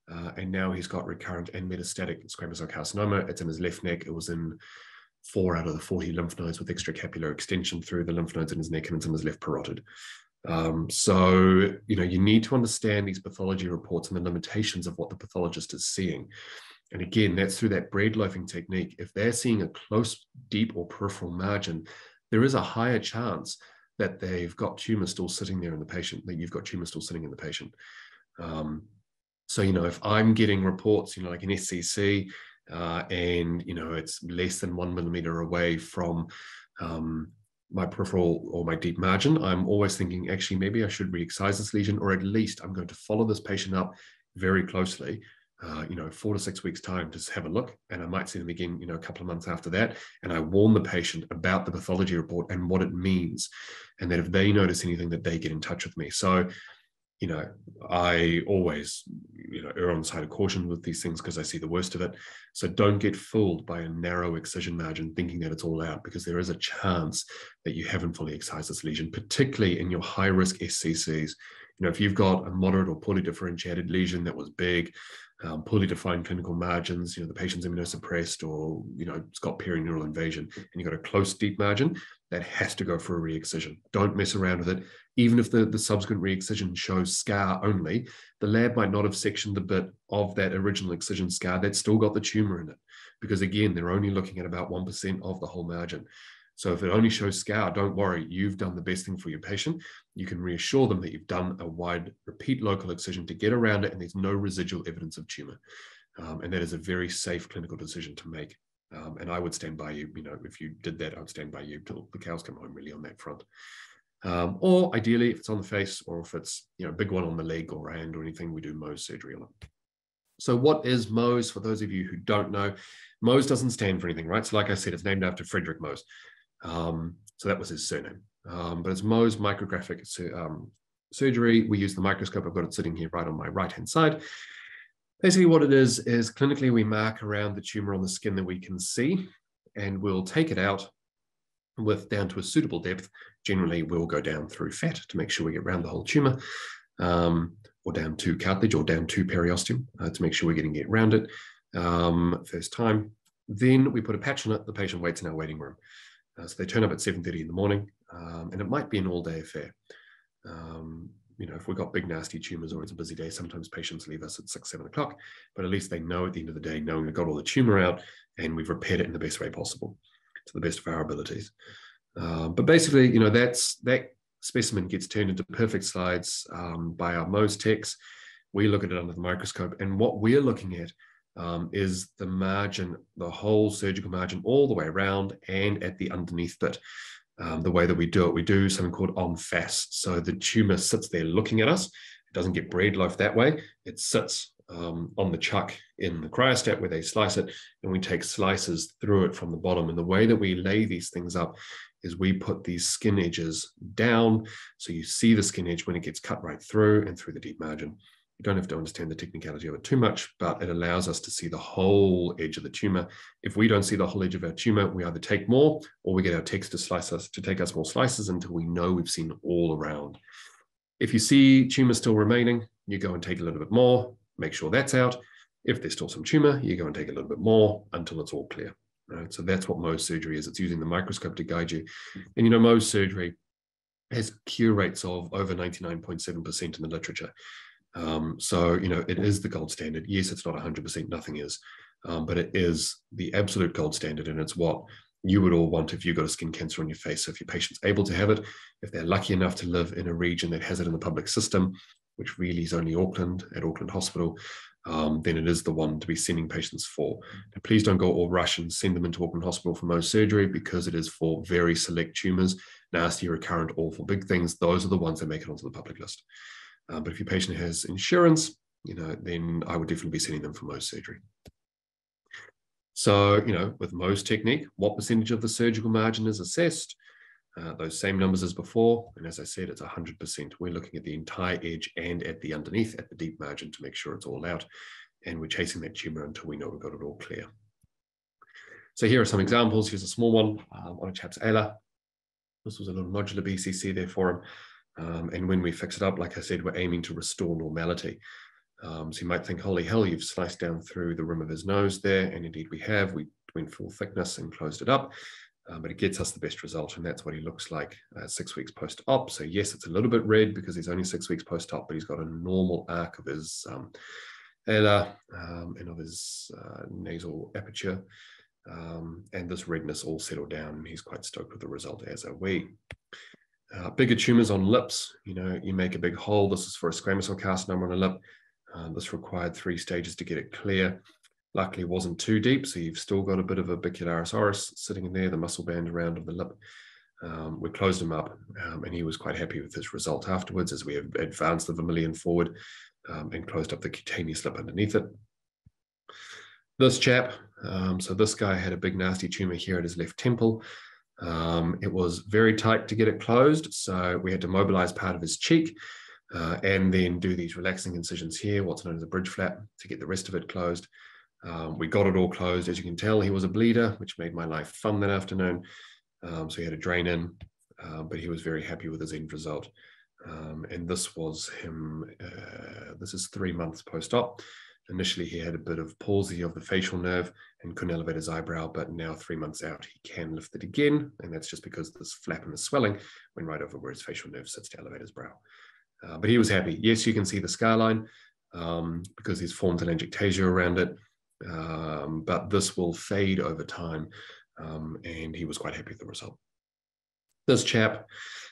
Uh, and now he's got recurrent and metastatic squamous cell carcinoma. It's in his left neck. It was in four out of the forty lymph nodes with extracapular extension through the lymph nodes in his neck, and it's in his left parotid. Um, so, you know, you need to understand these pathology reports and the limitations of what the pathologist is seeing. And again, that's through that bread-loafing technique. If they're seeing a close, deep, or peripheral margin, there is a higher chance that they've got tumor still sitting there in the patient, that you've got tumor still sitting in the patient. Um, so, you know, if I'm getting reports, you know, like an S C C, uh, and, you know, it's less than one millimeter away from um, my peripheral or my deep margin, I'm always thinking, actually, maybe I should re-excise this lesion, or at least I'm going to follow this patient up very closely. Uh, you know, four to six weeks time, just have a look. And I might see them again, you know, a couple of months after that. And I warn the patient about the pathology report and what it means. And that if they notice anything, that they get in touch with me. So, you know, I always, you know, err on the side of caution with these things because I see the worst of it. So don't get fooled by a narrow excision margin thinking that it's all out, because there is a chance that you haven't fully excised this lesion, particularly in your high-risk S C Cs. You know, if you've got a moderate or poorly differentiated lesion that was big, um, poorly defined clinical margins, you know, the patient's immunosuppressed or, you know, it's got perineural invasion, and you've got a close deep margin, that has to go for a re-excision. Don't mess around with it. Even if the, the subsequent re-excision shows scar only, the lab might not have sectioned the bit of that original excision scar that's still got the tumor in it. Because again, they're only looking at about one percent of the whole margin. So if it only shows scar, don't worry, you've done the best thing for your patient. You can reassure them that you've done a wide repeat local excision to get around it, and there's no residual evidence of tumor. Um, and that is a very safe clinical decision to make. Um, and I would stand by you, you know, if you did that, I'd stand by you till the cows come home really on that front. Um, or ideally, if it's on the face, or if it's, you know, a big one on the leg or hand or anything, we do Mohs surgery on it. So what is Mohs? For those of you who don't know, Mohs doesn't stand for anything, right? So like I said, it's named after Frederick Mohs. Um, so that was his surname. Um, but it's Mohs Micrographic Sur um, Surgery. We use the microscope. I've got it sitting here right on my right-hand side. Basically what it is, is clinically we mark around the tumor on the skin that we can see, and we'll take it out with down to a suitable depth. Generally, we'll go down through fat to make sure we get around the whole tumor, um, or down to cartilage or down to periosteum uh, to make sure we're getting it around it um, first time. Then we put a patch on it. The patient waits in our waiting room. Uh, so they turn up at seven thirty in the morning, um, and it might be an all-day affair. Um, You know, if we've got big, nasty tumors or it's a busy day, sometimes patients leave us at six, seven o'clock, but at least they know at the end of the day, knowing we've got all the tumor out and we've repaired it in the best way possible to the best of our abilities. Um, but basically, you know, that's that specimen gets turned into perfect slides um, by our Mohs techs. We look at it under the microscope, and what we're looking at um, is the margin, the whole surgical margin all the way around and at the underneath bit. Um, the way that we do it, we do something called en face. So the tumor sits there looking at us. It doesn't get bread-loafed that way. It sits um, on the chuck in the cryostat where they slice it, and we take slices through it from the bottom. And the way that we lay these things up is we put these skin edges down, so you see the skin edge when it gets cut right through and through the deep margin. You don't have to understand the technicality of it too much, but it allows us to see the whole edge of the tumor. If we don't see the whole edge of our tumor, we either take more or we get our techs to slice us, to take us more slices until we know we've seen all around. If you see tumor still remaining, you go and take a little bit more, make sure that's out. If there's still some tumor, you go and take a little bit more until it's all clear. Right? So that's what Mohs surgery is. It's using the microscope to guide you. And you know, Mohs surgery has cure rates of over ninety-nine point seven percent in the literature. Um, so, you know, it is the gold standard. Yes, it's not one hundred percent, nothing is, um, but it is the absolute gold standard, and it's what you would all want if you've got a skin cancer on your face. So if your patient's able to have it, if they're lucky enough to live in a region that has it in the public system, which really is only Auckland, at Auckland Hospital, um, then it is the one to be sending patients for. Now, please don't go all rush and send them into Auckland Hospital for Mohs surgery, because it is for very select tumours, nasty, recurrent, awful, big things. Those are the ones that make it onto the public list. Uh, but if your patient has insurance, you know, then I would definitely be sending them for Mohs surgery. So, you know, with Mohs technique, what percentage of the surgical margin is assessed? Uh, those same numbers as before. And as I said, it's one hundred percent. We're looking at the entire edge and at the underneath, at the deep margin, to make sure it's all out. And we're chasing that tumor until we know we've got it all clear. So here are some examples. Here's a small one um, on a chap's ala. This was a little nodular B C C there for him. Um, and when we fix it up, like I said, we're aiming to restore normality. Um, so you might think, holy hell, you've sliced down through the rim of his nose there. And indeed we have. We went full thickness and closed it up. Um, but it gets us the best result, and that's what he looks like uh, six weeks post-op. So yes, it's a little bit red because he's only six weeks post-op, but he's got a normal arc of his um, ala um, and of his uh, nasal aperture. Um, and this redness all settled down, and he's quite stoked with the result, as are we. Uh, bigger tumours on lips. You know, you make a big hole. This is for a squamous cell carcinoma on a lip. Um, this required three stages to get it clear. Luckily, it wasn't too deep, so you've still got a bit of a bicularis oris sitting in there, the muscle band around of the lip. Um, we closed him up, um, and he was quite happy with his result afterwards as we advanced the vermilion forward um, and closed up the cutaneous lip underneath it. This chap, um, so this guy had a big nasty tumour here at his left temple. Um, it was very tight to get it closed, so we had to mobilise part of his cheek. Uh, and then do these relaxing incisions here, what's known as a bridge flap, to get the rest of it closed. Um, we got it all closed. As you can tell, he was a bleeder, which made my life fun that afternoon. Um, so he had a drain in, uh, but he was very happy with his end result. Um, and this was him, uh, this is three months post-op. Initially, he had a bit of palsy of the facial nerve and couldn't elevate his eyebrow, but now three months out, he can lift it again. And that's just because this flap and the swelling went right over where his facial nerve sits to elevate his brow. Uh, but he was happy. Yes, you can see the scar line um, because he's formed an anaectasia around it, um, but this will fade over time, um, and he was quite happy with the result. This chap,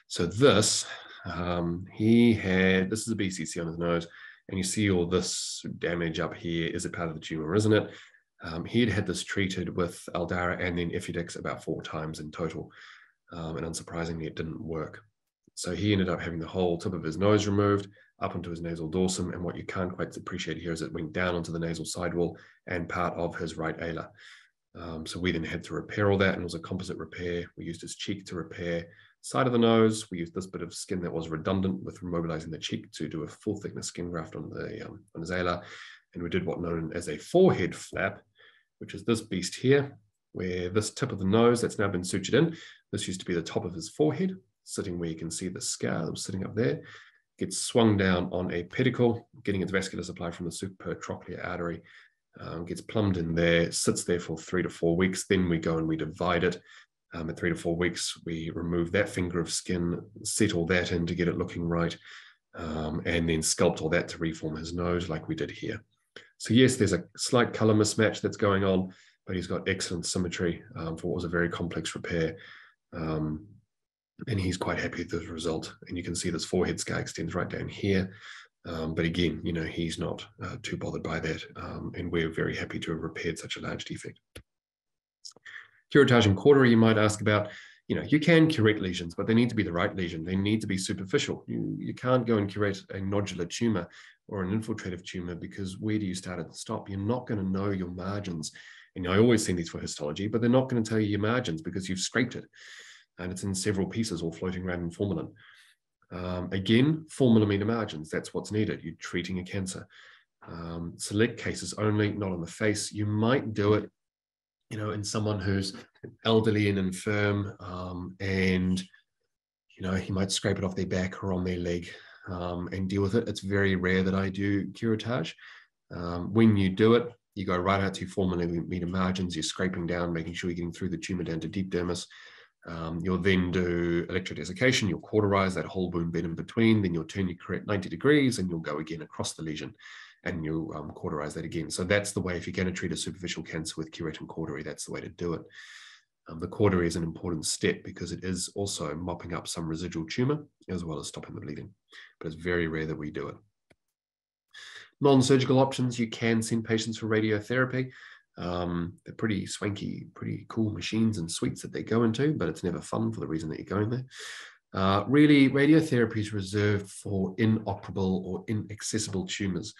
so this, um, he had, this is a B C C on his nose, and you see all this damage up here. Is it part of the tumour, isn't it? Um, he had had this treated with Aldara and then Effudex about four times in total, um, and unsurprisingly, it didn't work. So he ended up having the whole tip of his nose removed up into his nasal dorsum. And what you can't quite appreciate here is it went down onto the nasal sidewall and part of his right ala. Um, so we then had to repair all that, and it was a composite repair. We used his cheek to repair side of the nose. We used this bit of skin that was redundant with mobilizing the cheek to do a full thickness skin graft on, the, um, on his ala. And we did what's known as a forehead flap, which is this beast here, where this tip of the nose that's now been sutured in, this used to be the top of his forehead, sitting where you can see the scar that was sitting up there, gets swung down on a pedicle, getting its vascular supply from the supratrochlear artery, um, gets plumbed in there, sits there for three to four weeks. Then we go and we divide it. Um, at three to four weeks, we remove that finger of skin, settle that in to get it looking right, um, and then sculpt all that to reform his nose like we did here. So yes, there's a slight color mismatch that's going on, but he's got excellent symmetry um, for what was a very complex repair. Um, And he's quite happy with the result. And you can see this forehead scar extends right down here. Um, but again, you know, he's not uh, too bothered by that. Um, and we're very happy to have repaired such a large defect. Curettage and cautery, you might ask about. You know, you can curate lesions, but they need to be the right lesion. They need to be superficial. You, you can't go and curate a nodular tumor or an infiltrative tumor, because where do you start and stop? You're not going to know your margins. And I always send these for histology, but they're not going to tell you your margins because you've scraped it. And it's in several pieces all floating around in formalin. Um, again, four millimeter margins, that's what's needed. You're treating a cancer. Um, select cases only, not on the face. You might do it, you know, in someone who's elderly and infirm, um, and, you know, he might scrape it off their back or on their leg um, and deal with it. It's very rare that I do curettage. Um, when you do it, you go right out to your four millimeter margins. You're scraping down, making sure you're getting through the tumor down to deep dermis. Um, you'll then do electrodesiccation, you'll cauterize that whole wound bed in between, then you'll turn your curette ninety degrees and you'll go again across the lesion and you'll um, cauterize that again. So that's the way, if you're going to treat a superficial cancer with curette and cautery, that's the way to do it. Um, the cautery is an important step because it is also mopping up some residual tumor as well as stopping the bleeding, but it's very rare that we do it. non-surgical options, you can send patients for radiotherapy. Um, they're pretty swanky, pretty cool machines and suites that they go into, but it's never fun for the reason that you're going there. Uh, really, radiotherapy is reserved for inoperable or inaccessible tumors,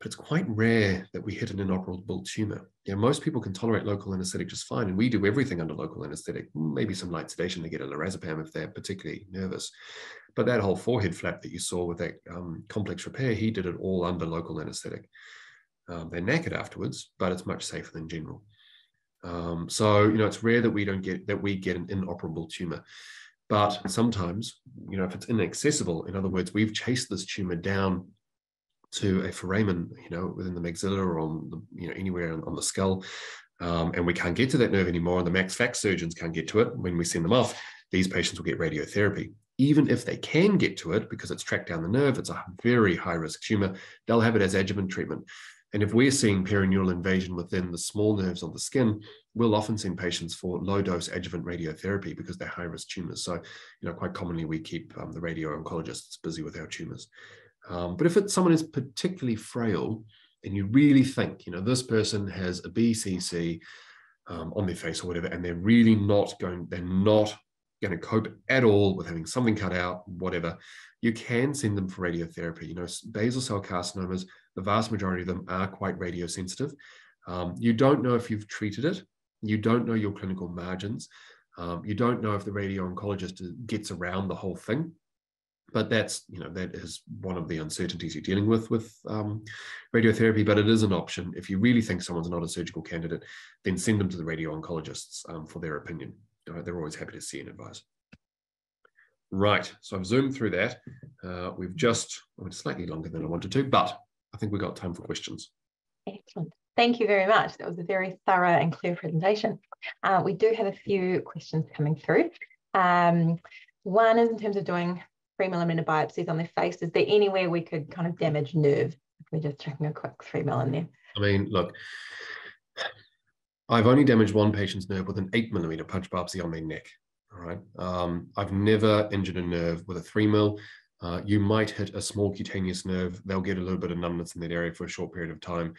but it's quite rare that we hit an inoperable tumor. You know, most people can tolerate local anesthetic just fine, and we do everything under local anesthetic, maybe some light sedation. They get a lorazepam if they're particularly nervous. But that whole forehead flap that you saw with that um, complex repair, he did it all under local anesthetic. Um, they're knackered afterwards, but it's much safer than general. Um, so, you know, it's rare that we don't get, that we get an inoperable tumor. But sometimes, you know, if it's inaccessible, in other words, we've chased this tumor down to a foramen, you know, within the maxilla or on the, you know, anywhere on, on the skull, um, and we can't get to that nerve anymore, and the max fax surgeons can't get to it. When we send them off, these patients will get radiotherapy. Even if they can get to it, because it's tracked down the nerve, it's a very high-risk tumor, they'll have it as adjuvant treatment. And if we're seeing perineural invasion within the small nerves on the skin, we'll often send patients for low-dose adjuvant radiotherapy because they're high-risk tumors. So, you know, quite commonly we keep um, the radio-oncologists busy with our tumors. Um, but if it's someone is particularly frail and you really think, you know, this person has a B C C um, on their face or whatever, and they're really not going, they're not going to cope at all with having something cut out, whatever, you can send them for radiotherapy. You know, basal cell carcinomas, the vast majority of them are quite radiosensitive. Um, you don't know if you've treated it. You don't know your clinical margins. Um, you don't know if the radio-oncologist gets around the whole thing. But that's, you know, that is one of the uncertainties you're dealing with with um, radiotherapy, but it is an option. If you really think someone's not a surgical candidate, then send them to the radio-oncologists um, for their opinion. You know, they're always happy to see and advise. Right, so I've zoomed through that. Uh, we've just, well, it's slightly longer than I wanted to, but I think we've got time for questions. Excellent. Thank you very much. That was a very thorough and clear presentation. Uh, we do have a few questions coming through. Um, one is in terms of doing three millimeter biopsies on their face. Is there anywhere we could kind of damage nerve if we're just chucking a quick three mil in there? I mean, look, I've only damaged one patient's nerve with an eight millimeter punch biopsy on their neck. All right. Um, I've never injured a nerve with a three mil. Uh, you might hit a small cutaneous nerve. They'll get a little bit of numbness in that area for a short period of time.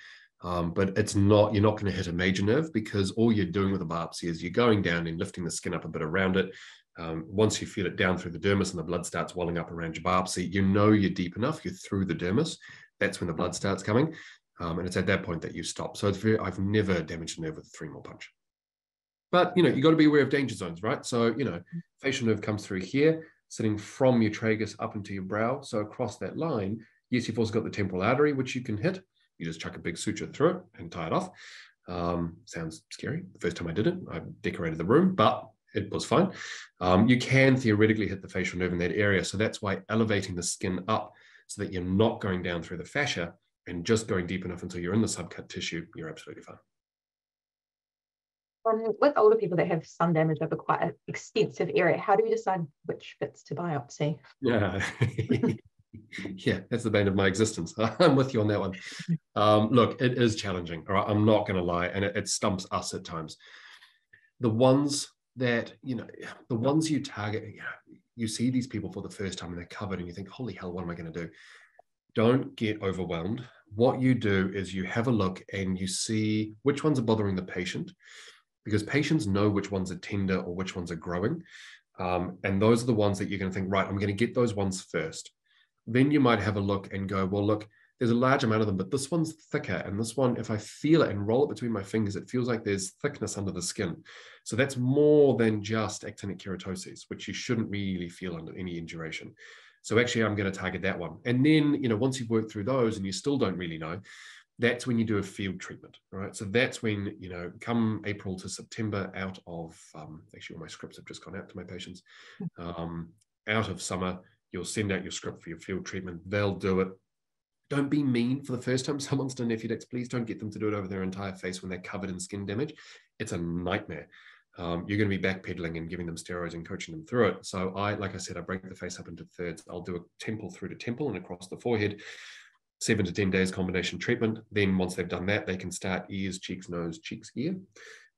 Um, but it's not, you're not going to hit a major nerve, because all you're doing with a biopsy is you're going down and lifting the skin up a bit around it. Um, once you feel it down through the dermis and the blood starts welling up around your biopsy, you know you're deep enough, you're through the dermis. That's when the blood starts coming. Um, and it's at that point that you stop. So it's very, I've never damaged a nerve with a three mil punch. But, you know, you've got to be aware of danger zones, right? So, you know, facial nerve comes through here, sitting from your tragus up into your brow. So across that line, yes, you've also got the temporal artery, which you can hit. You just chuck a big suture through it and tie it off. Um, sounds scary. The first time I did it, I decorated the room, but it was fine. Um, you can theoretically hit the facial nerve in that area. So that's why elevating the skin up so that you're not going down through the fascia and just going deep enough until you're in the subcut tissue, you're absolutely fine. Um, with older people that have sun damage over quite an extensive area, how do you decide which bits to biopsy? Yeah. Yeah, that's the bane of my existence. I'm with you on that one. Um, look, it is challenging. All right, I'm not going to lie, and it, it stumps us at times. The ones that, you know, the ones you target, you know, you see these people for the first time and they're covered and you think, holy hell, what am I going to do? Don't get overwhelmed. What you do is you have a look and you see which ones are bothering the patient, because patients know which ones are tender or which ones are growing. Um, and those are the ones that you're going to think, right, I'm going to get those ones first. Then you might have a look and go, well, look, there's a large amount of them, but this one's thicker. And this one, if I feel it and roll it between my fingers, it feels like there's thickness under the skin. So that's more than just actinic keratoses, which you shouldn't really feel under any induration. So actually, I'm going to target that one. And then, you know, once you've worked through those and you still don't really know, that's when you do a field treatment, right? So that's when, you know, come April to September, out of, um, actually all my scripts have just gone out to my patients, um, out of summer, you'll send out your script for your field treatment. They'll do it. Don't be mean for the first time someone's done F U D X. Please don't get them to do it over their entire face when they're covered in skin damage. It's a nightmare. Um, you're going to be backpedaling and giving them steroids and coaching them through it. So I, like I said, I break the face up into thirds. I'll do a temple through to temple and across the forehead. seven to ten days combination treatment. Then once they've done that, they can start ears, cheeks, nose, cheeks, ear,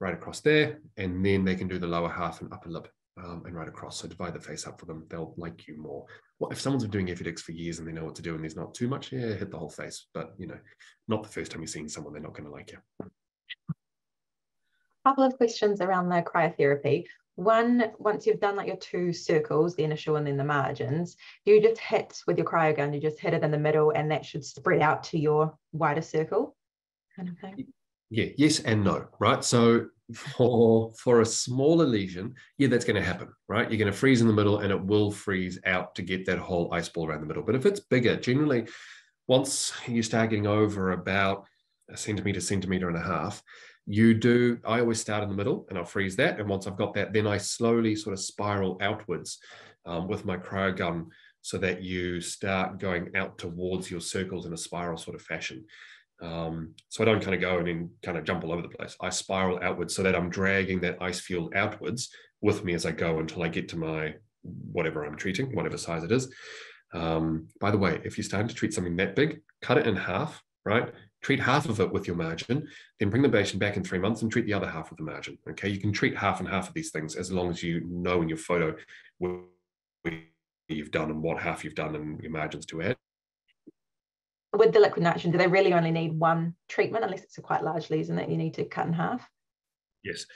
right across there. And then they can do the lower half and upper lip. um, and right across. So divide the face up for them. They'll like you more. Well, if someone's been doing F X for years and they know what to do and there's not too much, yeah, hit the whole face. But, you know, not the first time you're seeing someone, they're not going to like you. Couple of questions around the cryotherapy. One, once you've done like your two circles, the initial and then the margins, you just hit with your cryo gun, you just hit it in the middle and that should spread out to your wider circle kind of thing? Yeah, yes and no, right? So for, for a smaller lesion, yeah, that's going to happen, right? You're going to freeze in the middle and it will freeze out to get that whole ice ball around the middle. But if it's bigger, generally, once you start getting over about a centimetre, centimetre and a half, you do, I always start in the middle and I'll freeze that. And once I've got that, then I slowly sort of spiral outwards um, with my cryo gun so that you start going out towards your circles in a spiral sort of fashion. Um, so I don't kind of go and then kind of jump all over the place. I spiral outwards so that I'm dragging that ice field outwards with me as I go until I get to my, whatever I'm treating, whatever size it is. Um, by the way, if you're starting to treat something that big, cut it in half, right? Treat half of it with your margin, then bring the patient back in three months and treat the other half with the margin. Okay, you can treat half and half of these things as long as you know in your photo what you've done and what half you've done and your margins to add. With the liquid nitrogen, do they really only need one treatment unless it's a quite large lesion that you need to cut in half? Yes.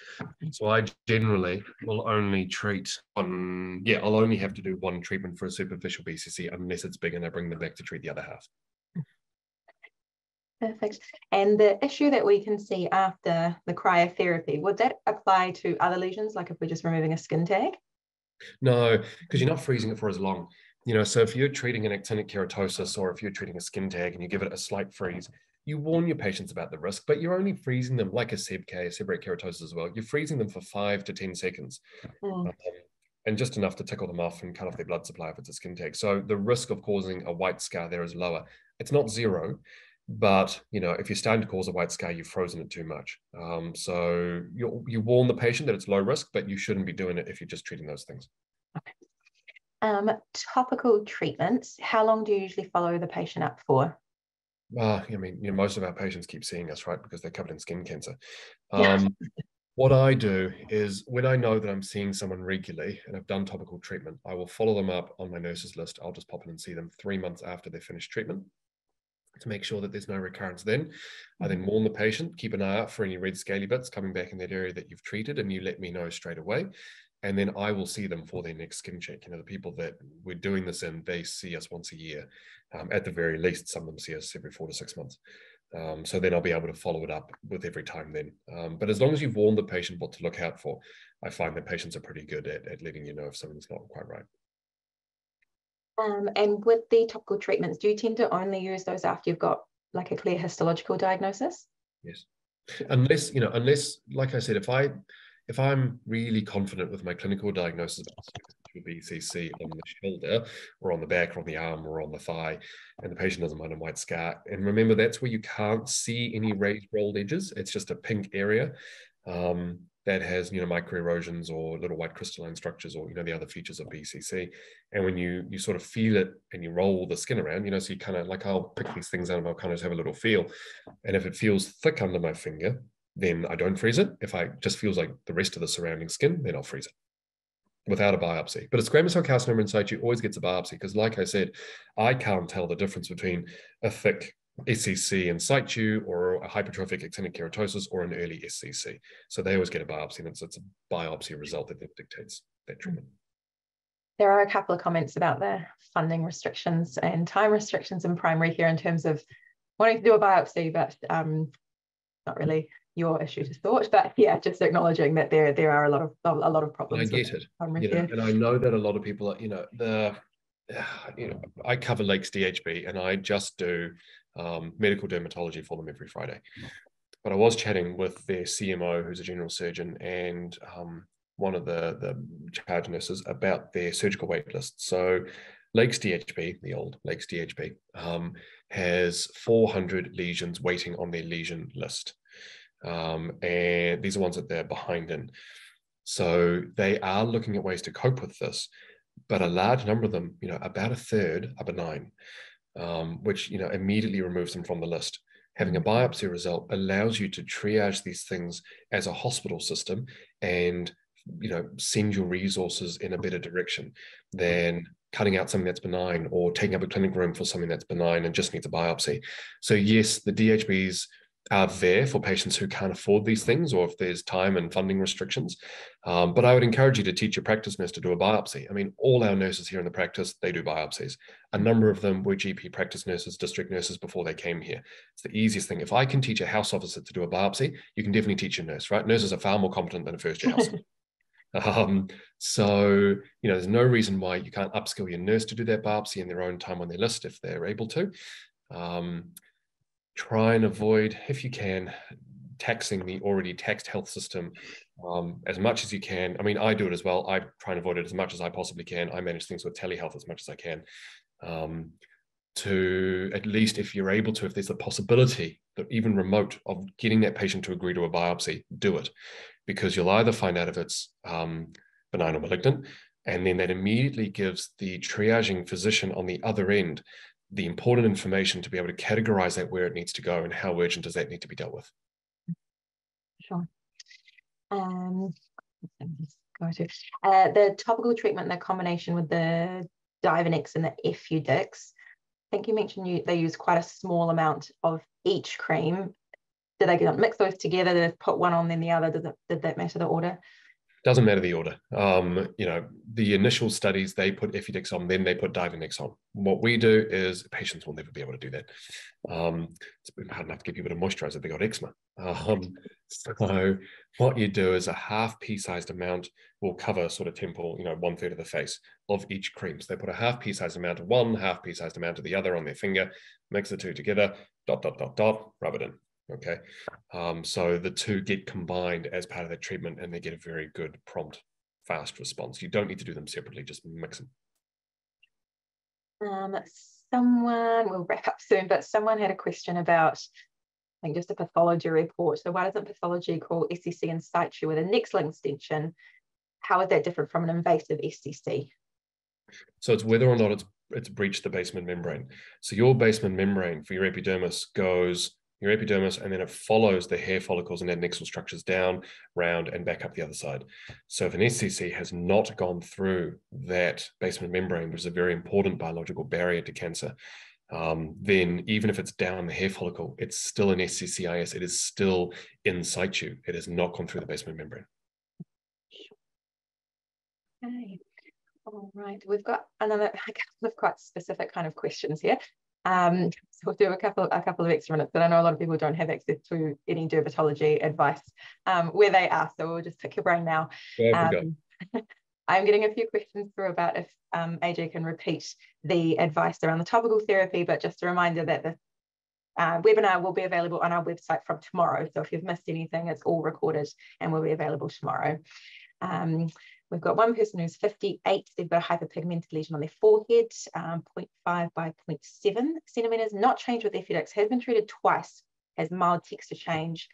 So I generally will only treat on, yeah, I'll only have to do one treatment for a superficial B C C unless it's big and I bring them back to treat the other half. Perfect. And the issue that we can see after the cryotherapy, would that apply to other lesions, like if we're just removing a skin tag? No, because you're not freezing it for as long. You know, so if you're treating an actinic keratosis or if you're treating a skin tag and you give it a slight freeze, you warn your patients about the risk, but you're only freezing them, like a S C C, a seborrheic keratosis as well, you're freezing them for five to ten seconds. Mm. Um, and just enough to tickle them off and cut off their blood supply if it's a skin tag. So the risk of causing a white scar there is lower. It's not zero. But, you know, if you're starting to cause a white scar, you've frozen it too much. Um, so you, you warn the patient that it's low risk, but you shouldn't be doing it if you're just treating those things. Okay. Um, topical treatments, how long do you usually follow the patient up for? Uh, I mean, you know, most of our patients keep seeing us, right, because they're covered in skin cancer. Um, yeah. What I do is when I know that I'm seeing someone regularly and I've done topical treatment, I will follow them up on my nurse's list. I'll just pop in and see them three months after they finish treatment, to make sure that there's no recurrence then. I then warn the patient, keep an eye out for any red scaly bits coming back in that area that you've treated, and you let me know straight away. And then I will see them for their next skin check. You know, the people that we're doing this in, they see us once a year. Um, at the very least, some of them see us every four to six months. Um, so then I'll be able to follow it up with every time then. Um, but as long as you've warned the patient what to look out for, I find that patients are pretty good at, at letting you know if something's not quite right. Um, and with the topical treatments, do you tend to only use those after you've got like a clear histological diagnosis? Yes. Unless, you know, unless, like I said, if, I, if I'm really confident with my clinical diagnosis of B C C on the shoulder or on the back or on the arm or on the thigh, and the patient doesn't mind a white scar, and remember that's where you can't see any raised rolled edges, it's just a pink area. Um, that has, you know, microerosions or little white crystalline structures or, you know, the other features of B C C. And when you you sort of feel it and you roll the skin around, you know, so you kind of like, I'll pick these things out and I'll kind of have a little feel. And if it feels thick under my finger, then I don't freeze it. If I just feels like the rest of the surrounding skin, then I'll freeze it without a biopsy. But a squamous cell carcinoma in situ always gets a biopsy because, like I said, I can't tell the difference between a thick S C C in situ or a hypertrophic actinic keratosis or an early S C C. So they always get a biopsy, and it's, it's a biopsy result that dictates that treatment. There are a couple of comments about the funding restrictions and time restrictions in primary care in terms of wanting to do a biopsy, but um, not really your issue to sort. But yeah, just acknowledging that there there are a lot of a lot of problems. I get it, you know, and I know that a lot of people are, you know, the you know, I cover Lakes D H B, and I just do um, medical dermatology for them every Friday. But I was chatting with their C M O, who's a general surgeon, and um, one of the, the charge nurses about their surgical wait list. So Lakes D H B, the old Lakes D H B, um, has four hundred lesions waiting on their lesion list. Um, and these are ones that they're behind in. So they are looking at ways to cope with this. But a large number of them, you know, about a third are benign, um, which, you know, immediately removes them from the list. Having a biopsy result allows you to triage these things as a hospital system and you know, send your resources in a better direction than cutting out something that's benign or taking up a clinic room for something that's benign and just needs a biopsy. So yes, the D H Bs are there for patients who can't afford these things, or if there's time and funding restrictions. Um, but I would encourage you to teach your practice nurse to do a biopsy. I mean, all our nurses here in the practice, they do biopsies. A number of them were G P practice nurses, district nurses before they came here. It's the easiest thing. If I can teach a house officer to do a biopsy, you can definitely teach your nurse, right? Nurses are far more competent than a first-year house officer. Um, so, you know, there's no reason why you can't upskill your nurse to do their biopsy in their own time on their list if they're able to. Um, try and avoid, if you can, taxing the already taxed health system um, as much as you can. I mean, I do it as well. I try and avoid it as much as I possibly can. I manage things with telehealth as much as I can. Um, to at least, if you're able to, if there's a possibility, that even remote, of getting that patient to agree to a biopsy, do it. Because you'll either find out if it's um, benign or malignant, and then that immediately gives the triaging physician on the other end the important information to be able to categorize that, where it needs to go and how urgent does that need to be dealt with. Sure. Um, go to, uh, the topical treatment, the combination with the Divinex and the Effudix, I think you mentioned you, they use quite a small amount of each cream. Did they get, mix those together? Did they put one on then the other? Did that, did that matter the order? Doesn't matter the order. Um, you know, the initial studies, they put Effudix on, then they put Divinex on. What we do is, patients will never be able to do that. Um, it's been hard enough to give people a moisturizer if they got eczema. Um, so what you do is a half pea-sized amount will cover sort of temple, you know, one third of the face of each cream. So they put a half pea-sized amount of one, half pea-sized amount of the other on their finger, mix the two together, dot, dot, dot, dot, rub it in. Okay, um, so the two get combined as part of that treatment, and they get a very good, prompt, fast response. You don't need to do them separately, just mix them. Um, someone, we'll wrap up soon, but someone had a question about, I think, just a pathology report. So why doesn't pathology call S C C in situ with a next-link extension? How is that different from an invasive S C C? So it's whether or not it's, it's breached the basement membrane. So your basement membrane for your epidermis goes your epidermis, and then it follows the hair follicles and adnexal structures down, round, and back up the other side. So if an S C C has not gone through that basement membrane, which is a very important biological barrier to cancer, um, then even if it's down the hair follicle, it's still an S C C I S. It is still in situ. It has not gone through the basement membrane. Okay. All right. We've got another couple of quite specific kind of questions here. Um, so we'll do a couple, a couple of extra minutes, but I know a lot of people don't have access to any dermatology advice um, where they are, so we'll just pick your brain now. Um, I'm getting a few questions through about if um, A J can repeat the advice around the topical therapy, but just a reminder that the uh, webinar will be available on our website from tomorrow, so if you've missed anything, it's all recorded and will be available tomorrow. Um, We've got one person who's fifty-eight, they've got a hyperpigmented lesion on their forehead, um, zero point five by zero point seven centimetres, not changed with Effudix, has been treated twice, has mild texture change.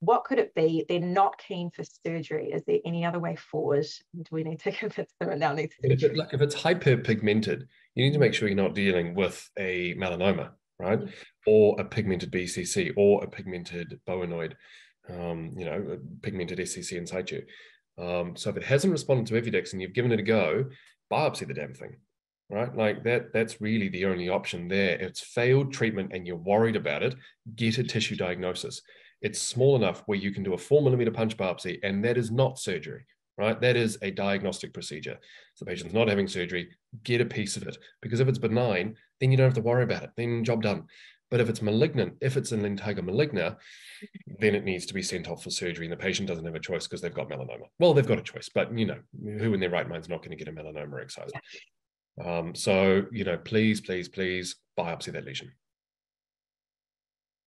What could it be? They're not keen for surgery. Is there any other way forward? Do we need to convince them it now needs surgery? If, it, if it's hyperpigmented, you need to make sure you're not dealing with a melanoma, right? Mm-hmm. Or a pigmented B C C, or a pigmented boanoid, um, you know, a pigmented S C C in situ. Um, so if it hasn't responded to Effudix and you've given it a go, biopsy the damn thing, right? Like that, that's really the only option there. If it's failed treatment and you're worried about it, get a tissue diagnosis. It's small enough where you can do a four millimeter punch biopsy, and that is not surgery, right? That is a diagnostic procedure. So the patient's not having surgery, get a piece of it, because if it's benign, then you don't have to worry about it. Then job done. But if it's malignant, if it's in lentigo maligna, then it needs to be sent off for surgery, and the patient doesn't have a choice because they've got melanoma. Well, they've got a choice, but you know, who in their right mind's not going to get a melanoma excised? Um, so, you know, please, please, please biopsy that lesion.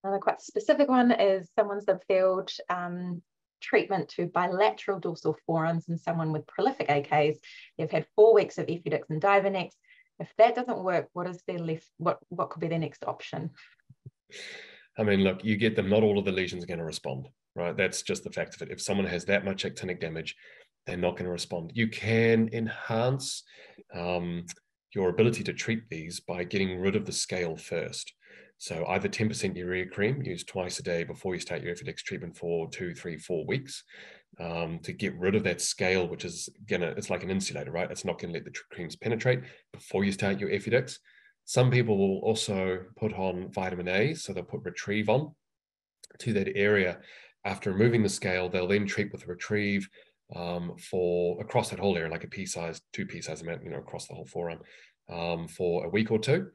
Another quite specific one is someone's failed um, treatment to bilateral dorsal forearms in someone with prolific A Ks. They've had four weeks of Effudix and Divinex. If that doesn't work, what is their left? What what could be their next option? I mean, look, you get them. Not all of the lesions are going to respond, right? That's just the fact of it. If someone has that much actinic damage, they're not going to respond. You can enhance um, your ability to treat these by getting rid of the scale first. So either ten percent urea cream used twice a day before you start your Effudix treatment for two, three, four weeks. um, to get rid of that scale, which is gonna, it's like an insulator, right? It's not gonna let the creams penetrate before you start your Effudix. Some people will also put on vitamin A, so they'll put Retrieve on to that area. After removing the scale, they'll then treat with Retrieve um, for across that whole area, like a pea size, two pea size amount, you know, across the whole forearm um, for a week or two.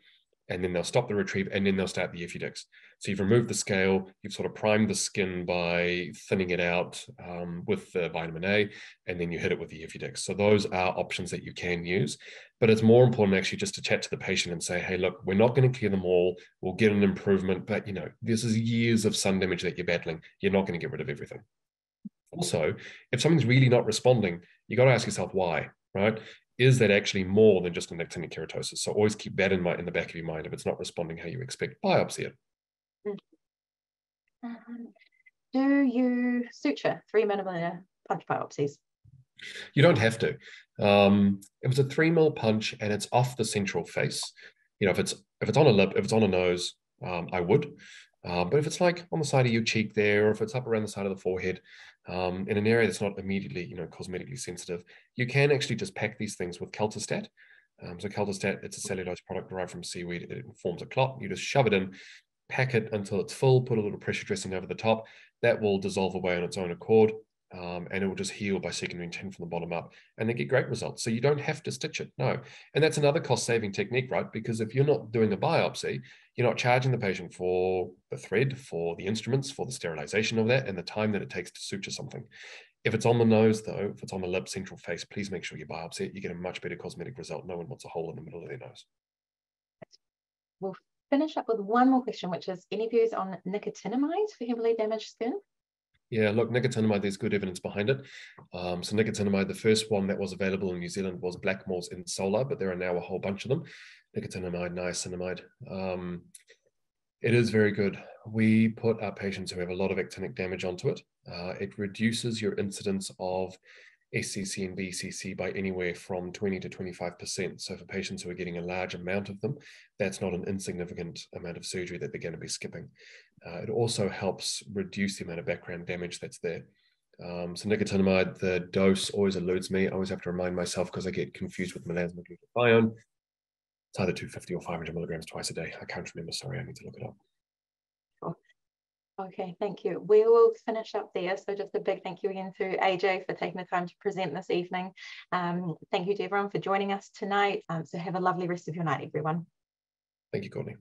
And then they'll stop the Retrieve, and then they'll start the Effudix. So you've removed the scale, you've sort of primed the skin by thinning it out um, with the vitamin A, and then you hit it with the Effudix. So those are options that you can use. But it's more important actually just to chat to the patient and say, hey, look, we're not going to clear them all. We'll get an improvement, but you know, this is years of sun damage that you're battling. You're not going to get rid of everything. Also, if something's really not responding, you got to ask yourself why, right? Is that actually more than just an actinic keratosis? So always keep that in mind, in the back of your mind. If it's not responding how you expect, biopsy it. Um, do you suture three milliliter punch biopsies? You don't have to. Um, it was a three mil punch, and it's off the central face. You know, if it's if it's on a lip, if it's on a nose, um, I would. Uh, but if it's like on the side of your cheek there, or if it's up around the side of the forehead, um, in an area that's not immediately, you know, cosmetically sensitive, you can actually just pack these things with Kelterstat. Um, so Kelterstat, it's a cellulose product derived from seaweed. It forms a clot. You just shove it in, pack it until it's full, put a little pressure dressing over the top. That will dissolve away on its own accord, um, and it will just heal by secondary intent from the bottom up, and they get great results. So you don't have to stitch it, no. And that's another cost-saving technique, right? Because if you're not doing a biopsy, you're not charging the patient for the thread, for the instruments, for the sterilization of that, and the time that it takes to suture something. If it's on the nose, though, if it's on the lip, central face, please make sure you biopsy it. You get a much better cosmetic result. No one wants a hole in the middle of their nose. We'll finish up with one more question, which is, any views on nicotinamide for heavily damaged skin? Yeah, look, nicotinamide, there's good evidence behind it. Um, so nicotinamide, the first one that was available in New Zealand was Blackmore's Insolar, but there are now a whole bunch of them. Nicotinamide, niacinamide. Um, it is very good. We put our patients who have a lot of actinic damage onto it. Uh, it reduces your incidence of S C C and B C C by anywhere from twenty to twenty-five percent. So for patients who are getting a large amount of them, that's not an insignificant amount of surgery that they're going to be skipping. Uh, it also helps reduce the amount of background damage that's there. Um, so nicotinamide, the dose always eludes me. I always have to remind myself because I get confused with melasma glutathione. It's either two fifty or five hundred milligrams twice a day. I can't remember. Sorry, I need to look it up. Okay, thank you. We will finish up there. So just a big thank you again to A J for taking the time to present this evening. Um, thank you to everyone for joining us tonight. Um, so have a lovely rest of your night, everyone. Thank you, Courtney.